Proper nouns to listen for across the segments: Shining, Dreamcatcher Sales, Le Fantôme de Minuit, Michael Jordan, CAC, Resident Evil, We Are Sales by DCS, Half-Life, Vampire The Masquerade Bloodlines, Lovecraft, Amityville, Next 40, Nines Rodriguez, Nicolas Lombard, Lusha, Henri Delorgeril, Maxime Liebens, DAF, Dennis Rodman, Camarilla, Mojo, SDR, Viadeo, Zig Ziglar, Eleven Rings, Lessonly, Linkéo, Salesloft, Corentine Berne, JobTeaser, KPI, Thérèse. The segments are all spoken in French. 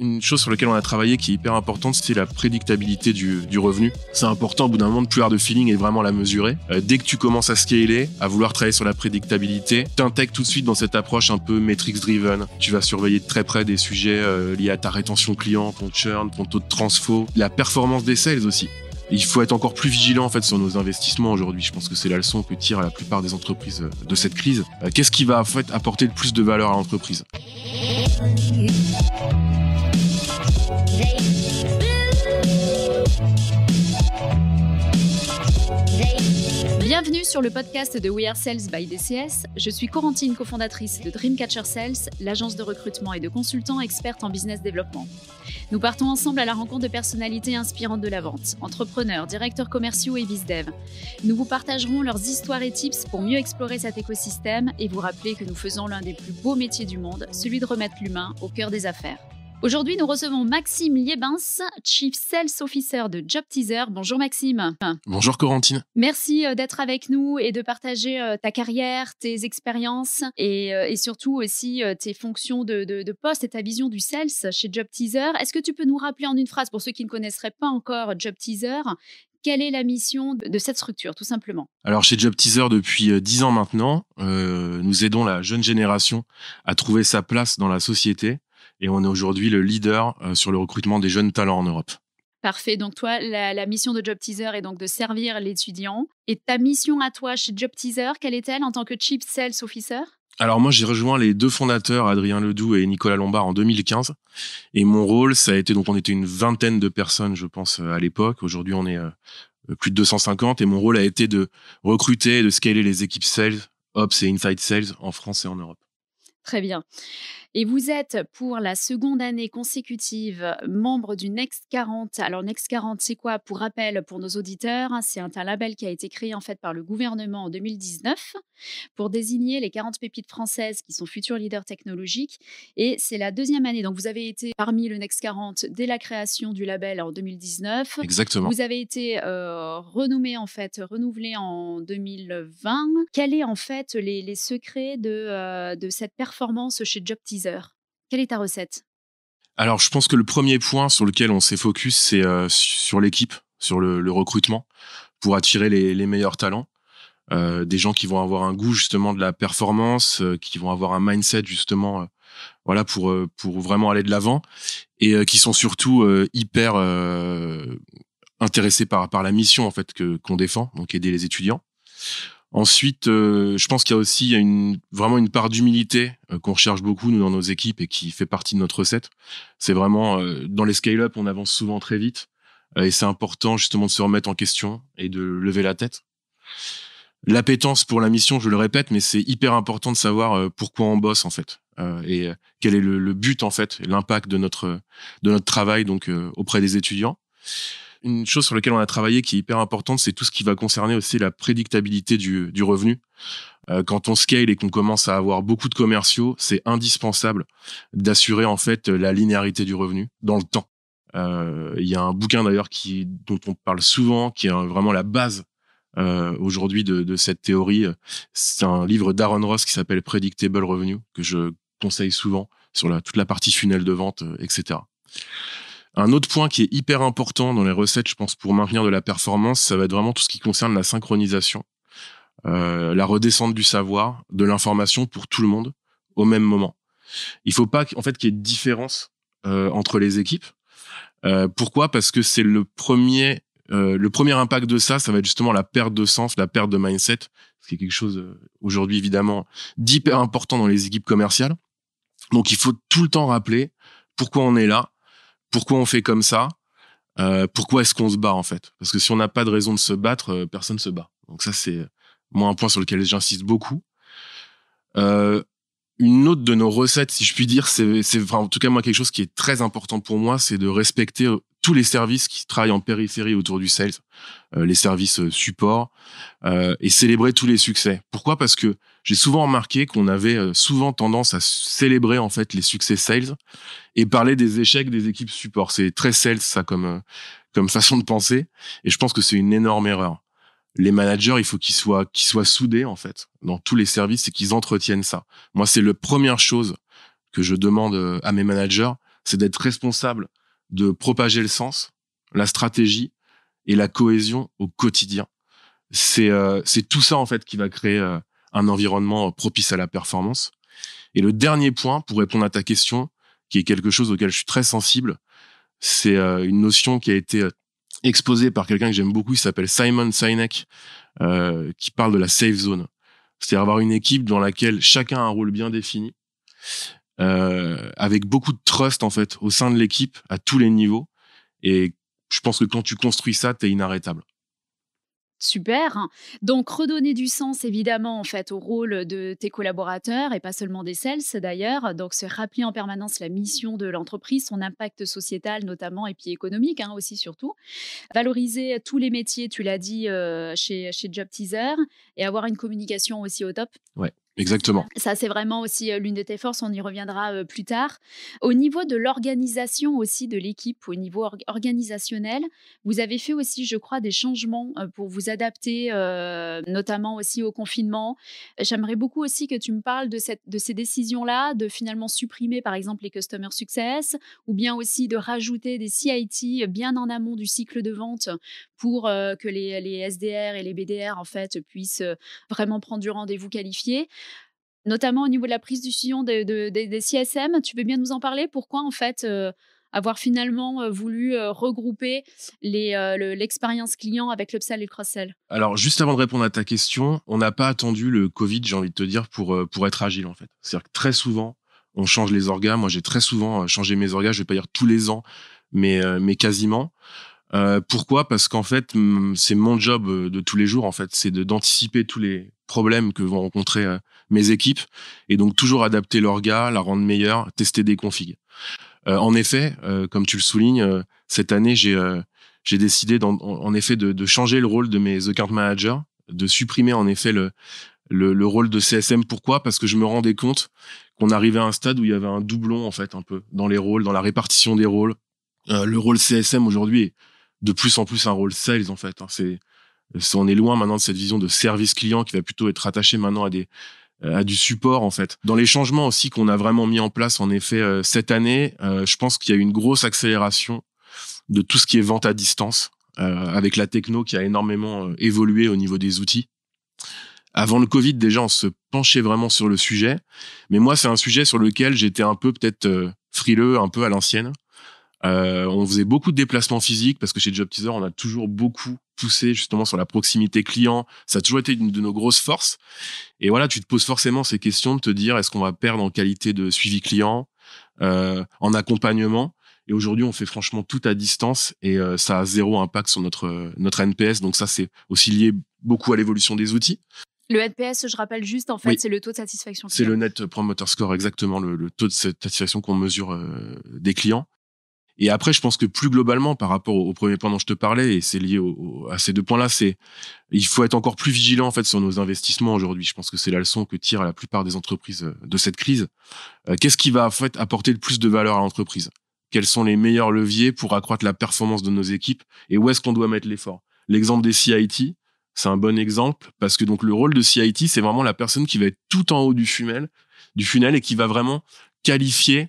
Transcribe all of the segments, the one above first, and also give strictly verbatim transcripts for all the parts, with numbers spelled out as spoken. Une chose sur laquelle on a travaillé qui est hyper importante, c'est la prédictabilité du, du revenu. C'est important au bout d'un moment de plus avoir de feeling et vraiment la mesurer. Euh, dès que tu commences à scaler, à vouloir travailler sur la prédictabilité, t'intègres tout de suite dans cette approche un peu metrics-driven. Tu vas surveiller de très près des sujets euh, liés à ta rétention client, ton churn, ton taux de transfo, la performance des sales aussi. Il faut être encore plus vigilant en fait sur nos investissements aujourd'hui. Je pense que c'est la leçon que tirent la plupart des entreprises de cette crise. Euh, Qu'est-ce qui va en fait apporter le plus de valeur à l'entreprise ? Bienvenue sur le podcast de We Are Sales by D C S. Je suis Corentine, cofondatrice de Dreamcatcher Sales, l'agence de recrutement et de consultants experte en business développement. Nous partons ensemble à la rencontre de personnalités inspirantes de la vente, entrepreneurs, directeurs commerciaux et biz dev. Nous vous partagerons leurs histoires et tips pour mieux explorer cet écosystème et vous rappeler que nous faisons l'un des plus beaux métiers du monde, celui de remettre l'humain au cœur des affaires. Aujourd'hui, nous recevons Maxime Liebens, Chief Sales Officer de JobTeaser. Bonjour Maxime. Bonjour Corentine. Merci d'être avec nous et de partager ta carrière, tes expériences et, et surtout aussi tes fonctions de, de, de poste et ta vision du sales chez JobTeaser. Est-ce que tu peux nous rappeler en une phrase, pour ceux qui ne connaisseraient pas encore JobTeaser, quelle est la mission de cette structure, tout simplement? Alors, chez JobTeaser, depuis dix ans maintenant, euh, nous aidons la jeune génération à trouver sa place dans la société. Et on est aujourd'hui le leader sur le recrutement des jeunes talents en Europe. Parfait. Donc toi, la, la mission de JobTeaser est donc de servir l'étudiant. Et ta mission à toi chez JobTeaser, quelle est-elle en tant que Chief Sales Officer ? Alors moi, j'ai rejoint les deux fondateurs, Adrien Ledoux et Nicolas Lombard, en deux mille quinze. Et mon rôle, ça a été, donc on était une vingtaine de personnes, je pense, à l'époque. Aujourd'hui, on est plus de deux cent cinquante. Et mon rôle a été de recruter et de scaler les équipes Sales, Ops et Inside Sales en France et en Europe. Très bien. Et vous êtes pour la seconde année consécutive membre du Next quarante. Alors Next quarante, c'est quoi? Pour rappel, pour nos auditeurs, c'est un label qui a été créé en fait par le gouvernement en deux mille dix-neuf pour désigner les quarante pépites françaises qui sont futurs leaders technologiques. Et c'est la deuxième année. Donc vous avez été parmi le Next quarante dès la création du label en deux mille dix-neuf. Exactement. Vous avez été euh, renommé en fait, renouvelé en deux mille vingt. Quels sont en fait les, les secrets de, euh, de cette performance chez JobTeaser? Quelle est ta recette? Alors, je pense que le premier point sur lequel on s'est focus, c'est euh, sur l'équipe, sur le, le recrutement, pour attirer les, les meilleurs talents. Euh, des gens qui vont avoir un goût justement de la performance, euh, qui vont avoir un mindset justement euh, voilà, pour, euh, pour vraiment aller de l'avant et euh, qui sont surtout euh, hyper euh, intéressés par, par la mission en fait, que, qu'on défend, donc aider les étudiants. Ensuite, euh, je pense qu'il y a aussi une, vraiment une part d'humilité euh, qu'on recherche beaucoup, nous, dans nos équipes et qui fait partie de notre recette. C'est vraiment, euh, dans les scale-up, on avance souvent très vite euh, et c'est important justement de se remettre en question et de lever la tête. L'appétence pour la mission, je le répète, mais c'est hyper important de savoir euh, pourquoi on bosse en fait euh, et quel est le, le but en fait, l'impact de notre, de notre travail donc euh, auprès des étudiants. Une chose sur laquelle on a travaillé qui est hyper importante, c'est tout ce qui va concerner aussi la prédictabilité du, du revenu. Euh, quand on scale et qu'on commence à avoir beaucoup de commerciaux, c'est indispensable d'assurer en fait la linéarité du revenu dans le temps. Euh, y a un bouquin d'ailleurs qui dont on parle souvent, qui est vraiment la base euh, aujourd'hui de, de cette théorie. C'est un livre d'Aaron Ross qui s'appelle Predictable Revenue, que je conseille souvent sur la, toute la partie funnel de vente, et cetera. Un autre point qui est hyper important dans les recettes, je pense, pour maintenir de la performance, ça va être vraiment tout ce qui concerne la synchronisation, euh, la redescente du savoir, de l'information pour tout le monde au même moment. Il ne faut pas en fait, qu'il y ait de différence euh, entre les équipes. Euh, pourquoi? Parce que c'est le premier, euh, le premier impact de ça, ça va être justement la perte de sens, la perte de mindset, ce qui est quelque chose aujourd'hui évidemment d'hyper important dans les équipes commerciales. Donc il faut tout le temps rappeler pourquoi on est là. Pourquoi on fait comme ça? euh, Pourquoi est-ce qu'on se bat en fait? Parce que si on n'a pas de raison de se battre, euh, personne ne se bat. Donc ça, c'est moi un point sur lequel j'insiste beaucoup. Euh, une autre de nos recettes, si je puis dire, c'est, c'est enfin, en tout cas moi quelque chose qui est très important pour moi, c'est de respecter euh, tous les services qui travaillent en périphérie autour du sales, euh, les services euh, support, euh, et célébrer tous les succès. Pourquoi? Parce que j'ai souvent remarqué qu'on avait euh, souvent tendance à célébrer en fait les succès sales et parler des échecs des équipes support. C'est très sales ça comme euh, comme façon de penser, et je pense que c'est une énorme erreur. Les managers, il faut qu'ils soient qu'ils soient soudés en fait dans tous les services et qu'ils entretiennent ça. Moi, c'est la première chose que je demande à mes managers, c'est d'être responsable de propager le sens, la stratégie et la cohésion au quotidien. C'est euh, c'est tout ça en fait qui va créer euh, un environnement propice à la performance. Et le dernier point, pour répondre à ta question, qui est quelque chose auquel je suis très sensible, c'est euh, une notion qui a été euh, exposée par quelqu'un que j'aime beaucoup, il s'appelle Simon Sinek, euh, qui parle de la safe zone. C'est-à-dire avoir une équipe dans laquelle chacun a un rôle bien défini, euh, avec beaucoup de trust en fait au sein de l'équipe à tous les niveaux. Et je pense que quand tu construis ça, t'es inarrêtable. Super. Donc, redonner du sens, évidemment, en fait, au rôle de tes collaborateurs et pas seulement des sales, d'ailleurs. Donc, se rappeler en permanence la mission de l'entreprise, son impact sociétal, notamment, et puis économique hein, aussi, surtout. Valoriser tous les métiers, tu l'as dit, euh, chez, chez JobTeaser, et avoir une communication aussi au top. Ouais. Exactement. Ça, c'est vraiment aussi l'une de tes forces. On y reviendra plus tard. Au niveau de l'organisation aussi de l'équipe, au niveau or- organisationnel, vous avez fait aussi, je crois, des changements pour vous adapter, euh, notamment aussi au confinement. J'aimerais beaucoup aussi que tu me parles de, cette, de ces décisions-là, de finalement supprimer, par exemple, les Customer Success, ou bien aussi de rajouter des C I T bien en amont du cycle de vente pour euh, que les, les S D R et les B D R, en fait, puissent vraiment prendre du rendez-vous qualifié. Notamment au niveau de la prise de décision des, des, des C S M, tu peux bien nous en parler? Pourquoi en fait euh, avoir finalement voulu euh, regrouper les, euh, le, l'expérience client avec l'upsell et le cross-sell? Alors juste avant de répondre à ta question, on n'a pas attendu le Covid, j'ai envie de te dire, pour, pour être agile en fait. C'est-à-dire que très souvent, on change les orgas. Moi, j'ai très souvent changé mes orgas, je ne vais pas dire tous les ans, mais, mais quasiment. Euh, pourquoi? Parce qu'en fait, c'est mon job de tous les jours en fait, c'est de, d'anticiper tous les problèmes que vont rencontrer euh, mes équipes et donc toujours adapter l'orga, la rendre meilleure, tester des configs. Euh, en effet, euh, comme tu le soulignes, euh, cette année, j'ai, euh, j'ai décidé en, en effet de, de changer le rôle de mes account managers, de supprimer en effet le, le, le rôle de C S M. Pourquoi? Parce que je me rendais compte qu'on arrivait à un stade où il y avait un doublon en fait un peu dans les rôles, dans la répartition des rôles. Euh, le rôle C S M aujourd'hui est de plus en plus un rôle sales en fait. Hein, c'est on est loin maintenant de cette vision de service client qui va plutôt être rattachée maintenant à des à du support en fait. Dans les changements aussi qu'on a vraiment mis en place en effet euh, cette année, euh, je pense qu'il y a eu une grosse accélération de tout ce qui est vente à distance euh, avec la techno qui a énormément euh, évolué au niveau des outils. Avant le Covid déjà on se penchait vraiment sur le sujet, mais moi c'est un sujet sur lequel j'étais un peu peut-être euh, frileux, un peu à l'ancienne. Euh, on faisait beaucoup de déplacements physiques parce que chez JobTeaser, on a toujours beaucoup poussé justement sur la proximité client. Ça a toujours été une de nos grosses forces. Et voilà, tu te poses forcément ces questions de te dire est-ce qu'on va perdre en qualité de suivi client, euh, en accompagnement. Et aujourd'hui, on fait franchement tout à distance et euh, ça a zéro impact sur notre notre N P S. Donc ça, c'est aussi lié beaucoup à l'évolution des outils. Le N P S, je rappelle juste, en fait, oui. C'est le taux de satisfaction client. C'est le Net Promoter Score, exactement, le, le taux de satisfaction qu'on mesure euh, des clients. Et après, je pense que plus globalement, par rapport au, au premier point dont je te parlais, et c'est lié au, au, à ces deux points-là, c'est il faut être encore plus vigilant en fait sur nos investissements aujourd'hui. Je pense que c'est la leçon que tirent la plupart des entreprises de cette crise. Euh, qu'est-ce qui va en fait apporter le plus de valeur à l'entreprise? Quels sont les meilleurs leviers pour accroître la performance de nos équipes? Et où est-ce qu'on doit mettre l'effort? L'exemple des C I T, c'est un bon exemple parce que donc le rôle de C I T, c'est vraiment la personne qui va être tout en haut du funnel, du funnel et qui va vraiment qualifier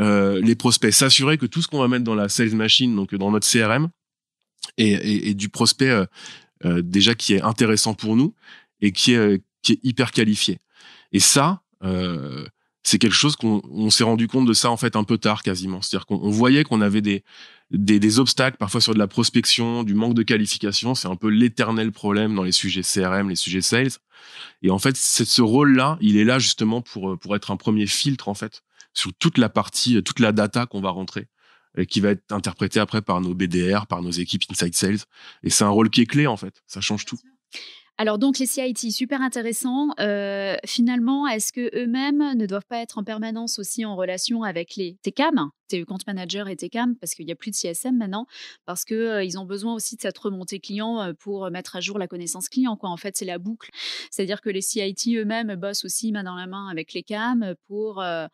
Euh, les prospects, s'assurer que tout ce qu'on va mettre dans la sales machine, donc dans notre C R M, est, est, est du prospect euh, euh, déjà qui est intéressant pour nous et qui est, euh, qui est hyper qualifié. Et ça, euh, c'est quelque chose qu'on on s'est rendu compte de ça en fait un peu tard quasiment. C'est-à-dire qu'on on voyait qu'on avait des, des, des obstacles parfois sur de la prospection, du manque de qualification. C'est un peu l'éternel problème dans les sujets C R M, les sujets sales. Et en fait, c'est, ce rôle-là, il est là justement pour, pour être un premier filtre en fait sur toute la partie, toute la data qu'on va rentrer et qui va être interprétée après par nos B D R, par nos équipes Inside Sales. Et c'est un rôle qui est clé, en fait. Ça change tout. Alors donc, les C I T, super intéressant. Euh, finalement, est-ce qu'eux-mêmes ne doivent pas être en permanence aussi en relation avec les T C A M, tes compte managers et T C A M, parce qu'il n'y a plus de C S M maintenant, parce qu'ils euh, ont besoin aussi de cette remontée client euh, pour mettre à jour la connaissance client, quoi. En fait, c'est la boucle. C'est-à-dire que les C I T eux-mêmes bossent aussi main dans la main avec les C A M pour... Euh,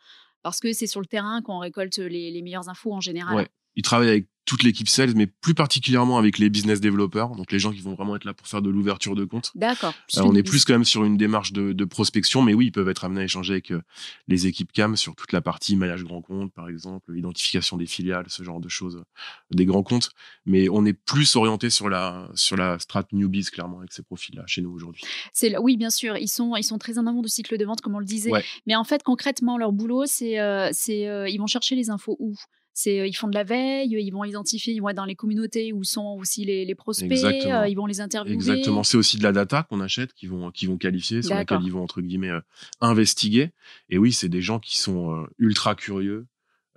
parce que c'est sur le terrain qu'on récolte les, les meilleures infos en général. Ouais, Il travaille avec toute l'équipe sales, mais plus particulièrement avec les business développeurs, donc les gens qui vont vraiment être là pour faire de l'ouverture de compte. D'accord. Euh, on est plus quand même sur une démarche de, de prospection, mais oui, ils peuvent être amenés à échanger avec euh, les équipes C A M sur toute la partie maillage grand compte, par exemple, identification des filiales, ce genre de choses, euh, des grands comptes. Mais on est plus orienté sur la, sur la strate newbies, clairement, avec ces profils-là, chez nous aujourd'hui. C'est, oui, bien sûr, ils sont, ils sont très en amont du cycle de vente, comme on le disait. Ouais. Mais en fait, concrètement, leur boulot, c'est, euh, c'est euh, ils vont chercher les infos où ? C'est, ils font de la veille, ils vont identifier, ils vont être dans les communautés où sont aussi les, les prospects, euh, ils vont les interviewer. Exactement, c'est aussi de la data qu'on achète, qu'ils vont, qu'ils vont qualifier, sur laquelle ils vont, entre guillemets, euh, investiguer. Et oui, c'est des gens qui sont euh, ultra curieux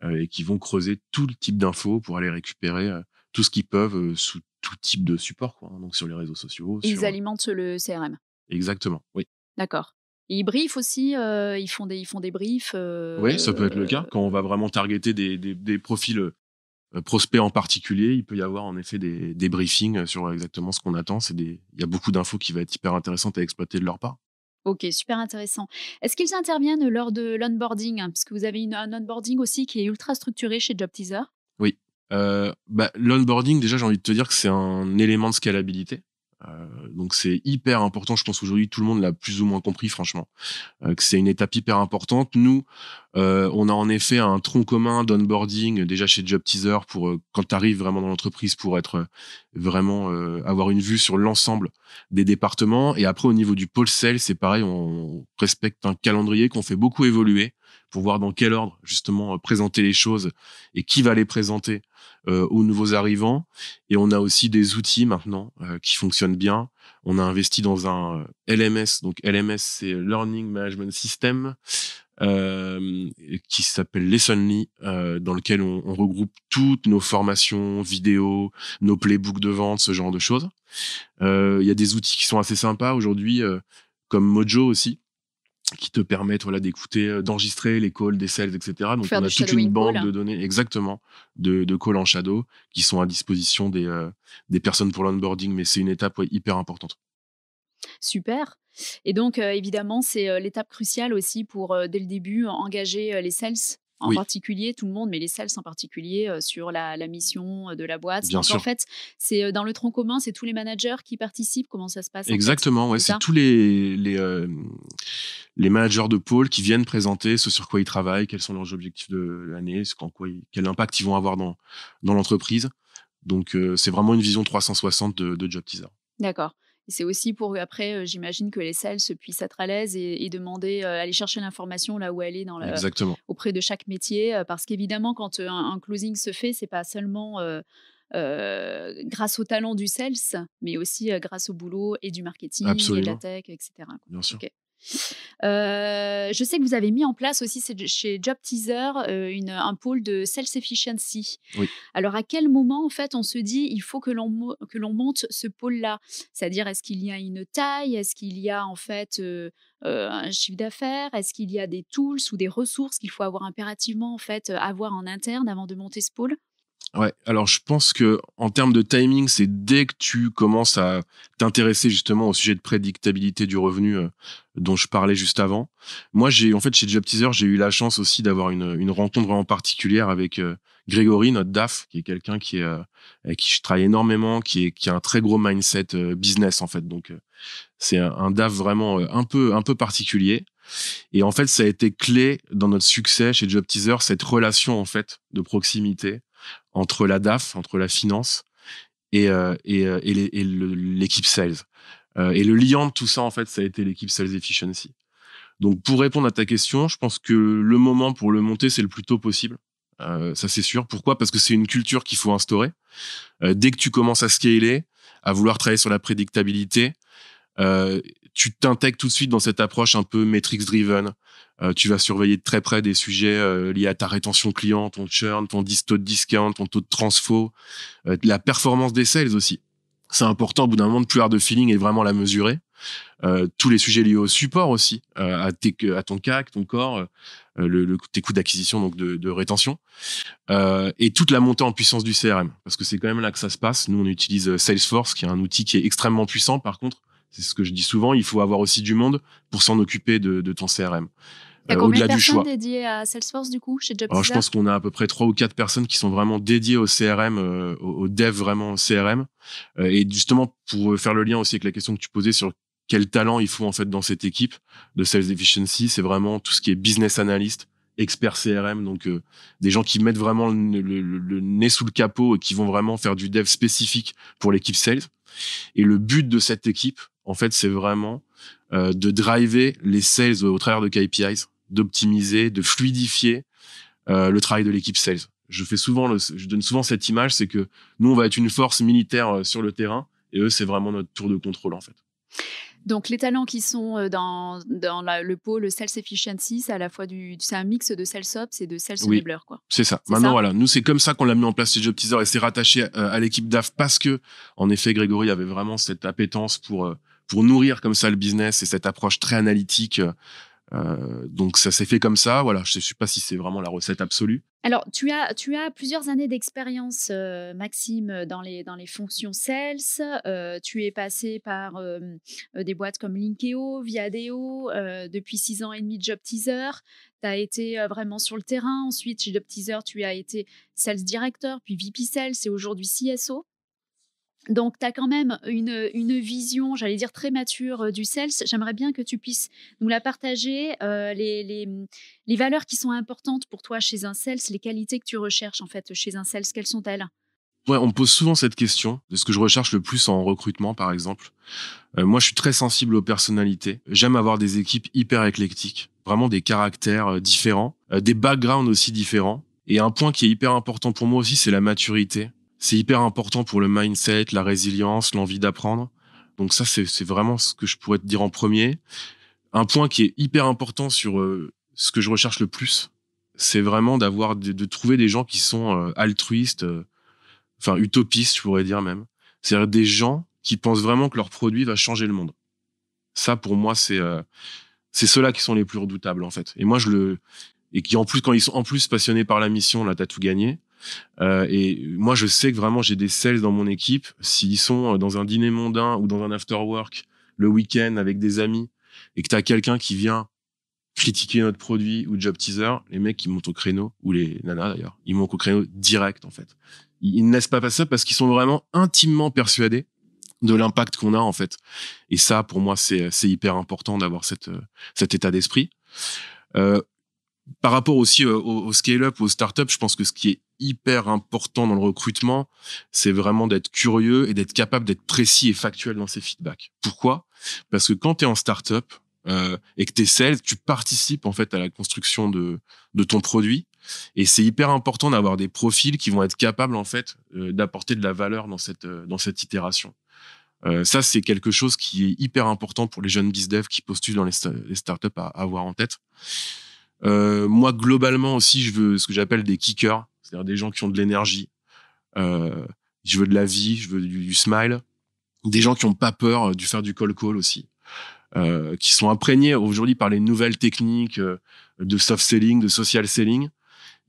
euh, et qui vont creuser tout le type d'infos pour aller récupérer euh, tout ce qu'ils peuvent euh, sous tout type de support, quoi, hein, donc sur les réseaux sociaux. Et sur... ils alimentent le C R M. Exactement, oui. D'accord. Et ils briefent aussi, euh, ils, font des, ils font des briefs. Euh, oui, ça peut être euh, le cas. Quand on va vraiment targeter des, des, des profils euh, prospects en particulier, il peut y avoir en effet des, des briefings sur exactement ce qu'on attend. C'est des, il y a beaucoup d'infos qui va être hyper intéressantes à exploiter de leur part. Ok, super intéressant. Est-ce qu'ils interviennent lors de l'onboarding, hein, parce que vous avez une, un onboarding aussi qui est ultra structuré chez JobTeaser. Oui. Euh, bah, l'onboarding, déjà, j'ai envie de te dire que c'est un élément de scalabilité. Euh, donc c'est hyper important, je pense aujourd'hui tout le monde l'a plus ou moins compris franchement, euh, que c'est une étape hyper importante. Nous, euh, on a en effet un tronc commun d'onboarding déjà chez JobTeaser pour euh, quand tu arrives vraiment dans l'entreprise pour être euh, vraiment euh, avoir une vue sur l'ensemble des départements. Et après au niveau du pôle sales, c'est pareil, on respecte un calendrier qu'on fait beaucoup évoluer pour voir dans quel ordre justement euh, présenter les choses et qui va les présenter euh, aux nouveaux arrivants. Et on a aussi des outils maintenant euh, qui fonctionnent bien. On a investi dans un L M S, donc L M S c'est Learning Management System, euh, qui s'appelle Lessonly, euh, dans lequel on, on regroupe toutes nos formations, vidéos, nos playbooks de vente, ce genre de choses. Il euh, y a des outils qui sont assez sympas aujourd'hui, euh, comme Mojo aussi, qui te permettent voilà, d'écouter, d'enregistrer les calls des sales, et cetera. Donc, on a toute une banque de données, exactement, de, de calls en shadow qui sont à disposition des, euh, des personnes pour l'onboarding. Mais c'est une étape ouais, hyper importante. Super. Et donc, euh, évidemment, c'est euh, l'étape cruciale aussi pour, euh, dès le début, engager euh, les sales en oui. particulier, tout le monde, mais les sales en particulier, euh, sur la, la mission de la boîte. Bien donc, sûr. En fait, c'est euh, dans le tronc commun, c'est tous les managers qui participent. Comment ça se passe? Exactement. En fait, ouais, c'est, c'est tous les... les euh, les managers de pôle qui viennent présenter ce sur quoi ils travaillent, quels sont leurs objectifs de l'année, ce qu'en quoi ils, quel impact ils vont avoir dans, dans l'entreprise. Donc, euh, c'est vraiment une vision trois cent soixante de, de JobTeaser. D'accord. Et c'est aussi pour, après, euh, j'imagine que les sales puissent être à l'aise et, et demander, euh, aller chercher l'information là où elle est dans la, Exactement. auprès de chaque métier. Euh, parce qu'évidemment, quand un, un closing se fait, c'est pas seulement... Euh, Euh, grâce au talent du sales, mais aussi euh, grâce au boulot et du marketing Absolument. et de la tech, et cetera. Bien sûr. Okay. Euh, je sais que vous avez mis en place aussi chez JobTeaser euh, une, un pôle de sales efficiency. Oui. Alors, à quel moment, en fait, on se dit il faut que l'on, que l'on monte ce pôle-là? C'est-à-dire, est-ce qu'il y a une taille? Est-ce qu'il y a, en fait, euh, euh, un chiffre d'affaires? Est-ce qu'il y a des tools ou des ressources qu'il faut avoir impérativement, en fait, avoir en interne avant de monter ce pôle? Ouais, alors je pense que en termes de timing, c'est dès que tu commences à t'intéresser justement au sujet de prédictabilité du revenu euh, dont je parlais juste avant. Moi, j'ai en fait chez JobTeaser, j'ai eu la chance aussi d'avoir une, une rencontre vraiment particulière avec euh, Grégory, notre D A F, qui est quelqu'un qui est euh, avec qui je travaille énormément, qui est qui a un très gros mindset euh, business en fait. Donc euh, c'est un, un D A F vraiment euh, un peu un peu particulier. Et en fait, ça a été clé dans notre succès chez JobTeaser, cette relation en fait de proximité entre la D A F, entre la finance et, euh, et, et, les, et le, l'équipe sales. Euh, et le liant de tout ça, en fait, ça a été l'équipe sales efficiency. Donc, pour répondre à ta question, je pense que le moment pour le monter, c'est le plus tôt possible. Euh, ça, c'est sûr. Pourquoi ? Parce que c'est une culture qu'il faut instaurer. Euh, dès que tu commences à scaler, à vouloir travailler sur la prédictabilité, euh, tu t'intègres tout de suite dans cette approche un peu metrics-driven. Euh, tu vas surveiller de très près des sujets euh, liés à ta rétention client, ton churn, ton taux de discount, ton taux de transfo, euh, la performance des sales aussi. C'est important au bout d'un moment de plus avoir de feeling et vraiment la mesurer. Euh, tous les sujets liés au support aussi, euh, à, tes, à ton C A C, ton corps, euh, le, le, tes coûts d'acquisition, donc de, de rétention, euh, et toute la montée en puissance du C R M, parce que c'est quand même là que ça se passe. Nous, on utilise Salesforce, qui est un outil qui est extrêmement puissant. Par contre, c'est ce que je dis souvent, il faut avoir aussi du monde pour s'en occuper de, de ton C R M. Il y a combien de personnes dédiées à Salesforce du coup chez JobTeaser? Alors, je pense qu'on a à peu près trois ou quatre personnes qui sont vraiment dédiées au C R M, euh, au dev vraiment au C R M. Euh, et justement, pour faire le lien aussi avec la question que tu posais sur quel talent il faut en fait dans cette équipe de Sales Efficiency, c'est vraiment tout ce qui est business analyst, expert C R M, donc euh, des gens qui mettent vraiment le, le, le nez sous le capot et qui vont vraiment faire du dev spécifique pour l'équipe Sales. Et le but de cette équipe, en fait, c'est vraiment euh, de driver les sales au travers de K P Is, d'optimiser, de fluidifier euh, le travail de l'équipe sales. Je fais souvent, le, je donne souvent cette image, c'est que nous on va être une force militaire sur le terrain et eux c'est vraiment notre tour de contrôle en fait. Donc les talents qui sont dans dans la, le pôle sales efficiency, c'est à la fois du, c'est un mix de sales ops et de sales oui, enabler quoi. C'est ça. C'est Maintenant ça voilà, nous c'est comme ça qu'on l'a mis en place chez JobTeaser et c'est rattaché à, à l'équipe D A F parce que en effet Grégory avait vraiment cette appétence pour pour nourrir comme ça le business et cette approche très analytique. Euh, donc ça s'est fait comme ça, voilà. Je ne sais pas si c'est vraiment la recette absolue. Alors tu as tu as plusieurs années d'expérience, euh, Maxime, dans les dans les fonctions sales. Euh, tu es passé par euh, des boîtes comme Linkéo, Viadeo, euh, depuis six ans et demi JobTeaser. Tu as été euh, vraiment sur le terrain. Ensuite chez JobTeaser, tu as été sales director, puis V P sales et aujourd'hui C S O. Donc, tu as quand même une, une vision, j'allais dire, très mature du sales. J'aimerais bien que tu puisses nous la partager, euh, les, les, les valeurs qui sont importantes pour toi chez un sales, les qualités que tu recherches, en fait, chez un sales, quelles sont-elles ? Ouais, on me pose souvent cette question de ce que je recherche le plus en recrutement, par exemple. Euh, moi, je suis très sensible aux personnalités. J'aime avoir des équipes hyper éclectiques, vraiment des caractères différents, euh, des backgrounds aussi différents. Et un point qui est hyper important pour moi aussi, c'est la maturité. C'est hyper important pour le mindset, la résilience, l'envie d'apprendre. Donc ça, c'est, c'est vraiment ce que je pourrais te dire en premier. Un point qui est hyper important sur euh, ce que je recherche le plus, c'est vraiment d'avoir de, de trouver des gens qui sont euh, altruistes, euh, enfin utopistes, je pourrais dire même. C'est-à-dire des gens qui pensent vraiment que leur produit va changer le monde. Ça, pour moi, c'est euh, c'est ceux-là qui sont les plus redoutables en fait. Et moi, je le et qui en plus quand ils sont en plus passionnés par la mission, là, t'as tout gagné. Euh, et moi je sais que vraiment j'ai des sales dans mon équipe, s'ils sont dans un dîner mondain ou dans un after work le week-end avec des amis et que t'as quelqu'un qui vient critiquer notre produit ou JobTeaser, les mecs ils montent au créneau, ou les nanas d'ailleurs, ils montent au créneau direct en fait. Ils, ils ne laissent pas passer ça parce qu'ils sont vraiment intimement persuadés de l'impact qu'on a en fait. Et ça pour moi c'est, c'est hyper important d'avoir cette, cet état d'esprit. Euh, Par rapport aussi au, au scale-up, aux startups, je pense que ce qui est hyper important dans le recrutement, c'est vraiment d'être curieux et d'être capable d'être précis et factuel dans ses feedbacks. Pourquoi ? Parce que quand tu es en startup euh, et que tu es sales, tu participes en fait à la construction de, de ton produit. Et c'est hyper important d'avoir des profils qui vont être capables en fait euh, d'apporter de la valeur dans cette, euh, dans cette itération. Euh, ça, c'est quelque chose qui est hyper important pour les jeunes biz dev qui postulent dans les, sta- les startups à, à avoir en tête. Euh, moi, globalement aussi, je veux ce que j'appelle des kickers, c'est-à-dire des gens qui ont de l'énergie. Euh, je veux de la vie, je veux du, du smile. Des gens qui n'ont pas peur de faire du call call aussi, euh, qui sont imprégnés aujourd'hui par les nouvelles techniques de soft selling, de social selling.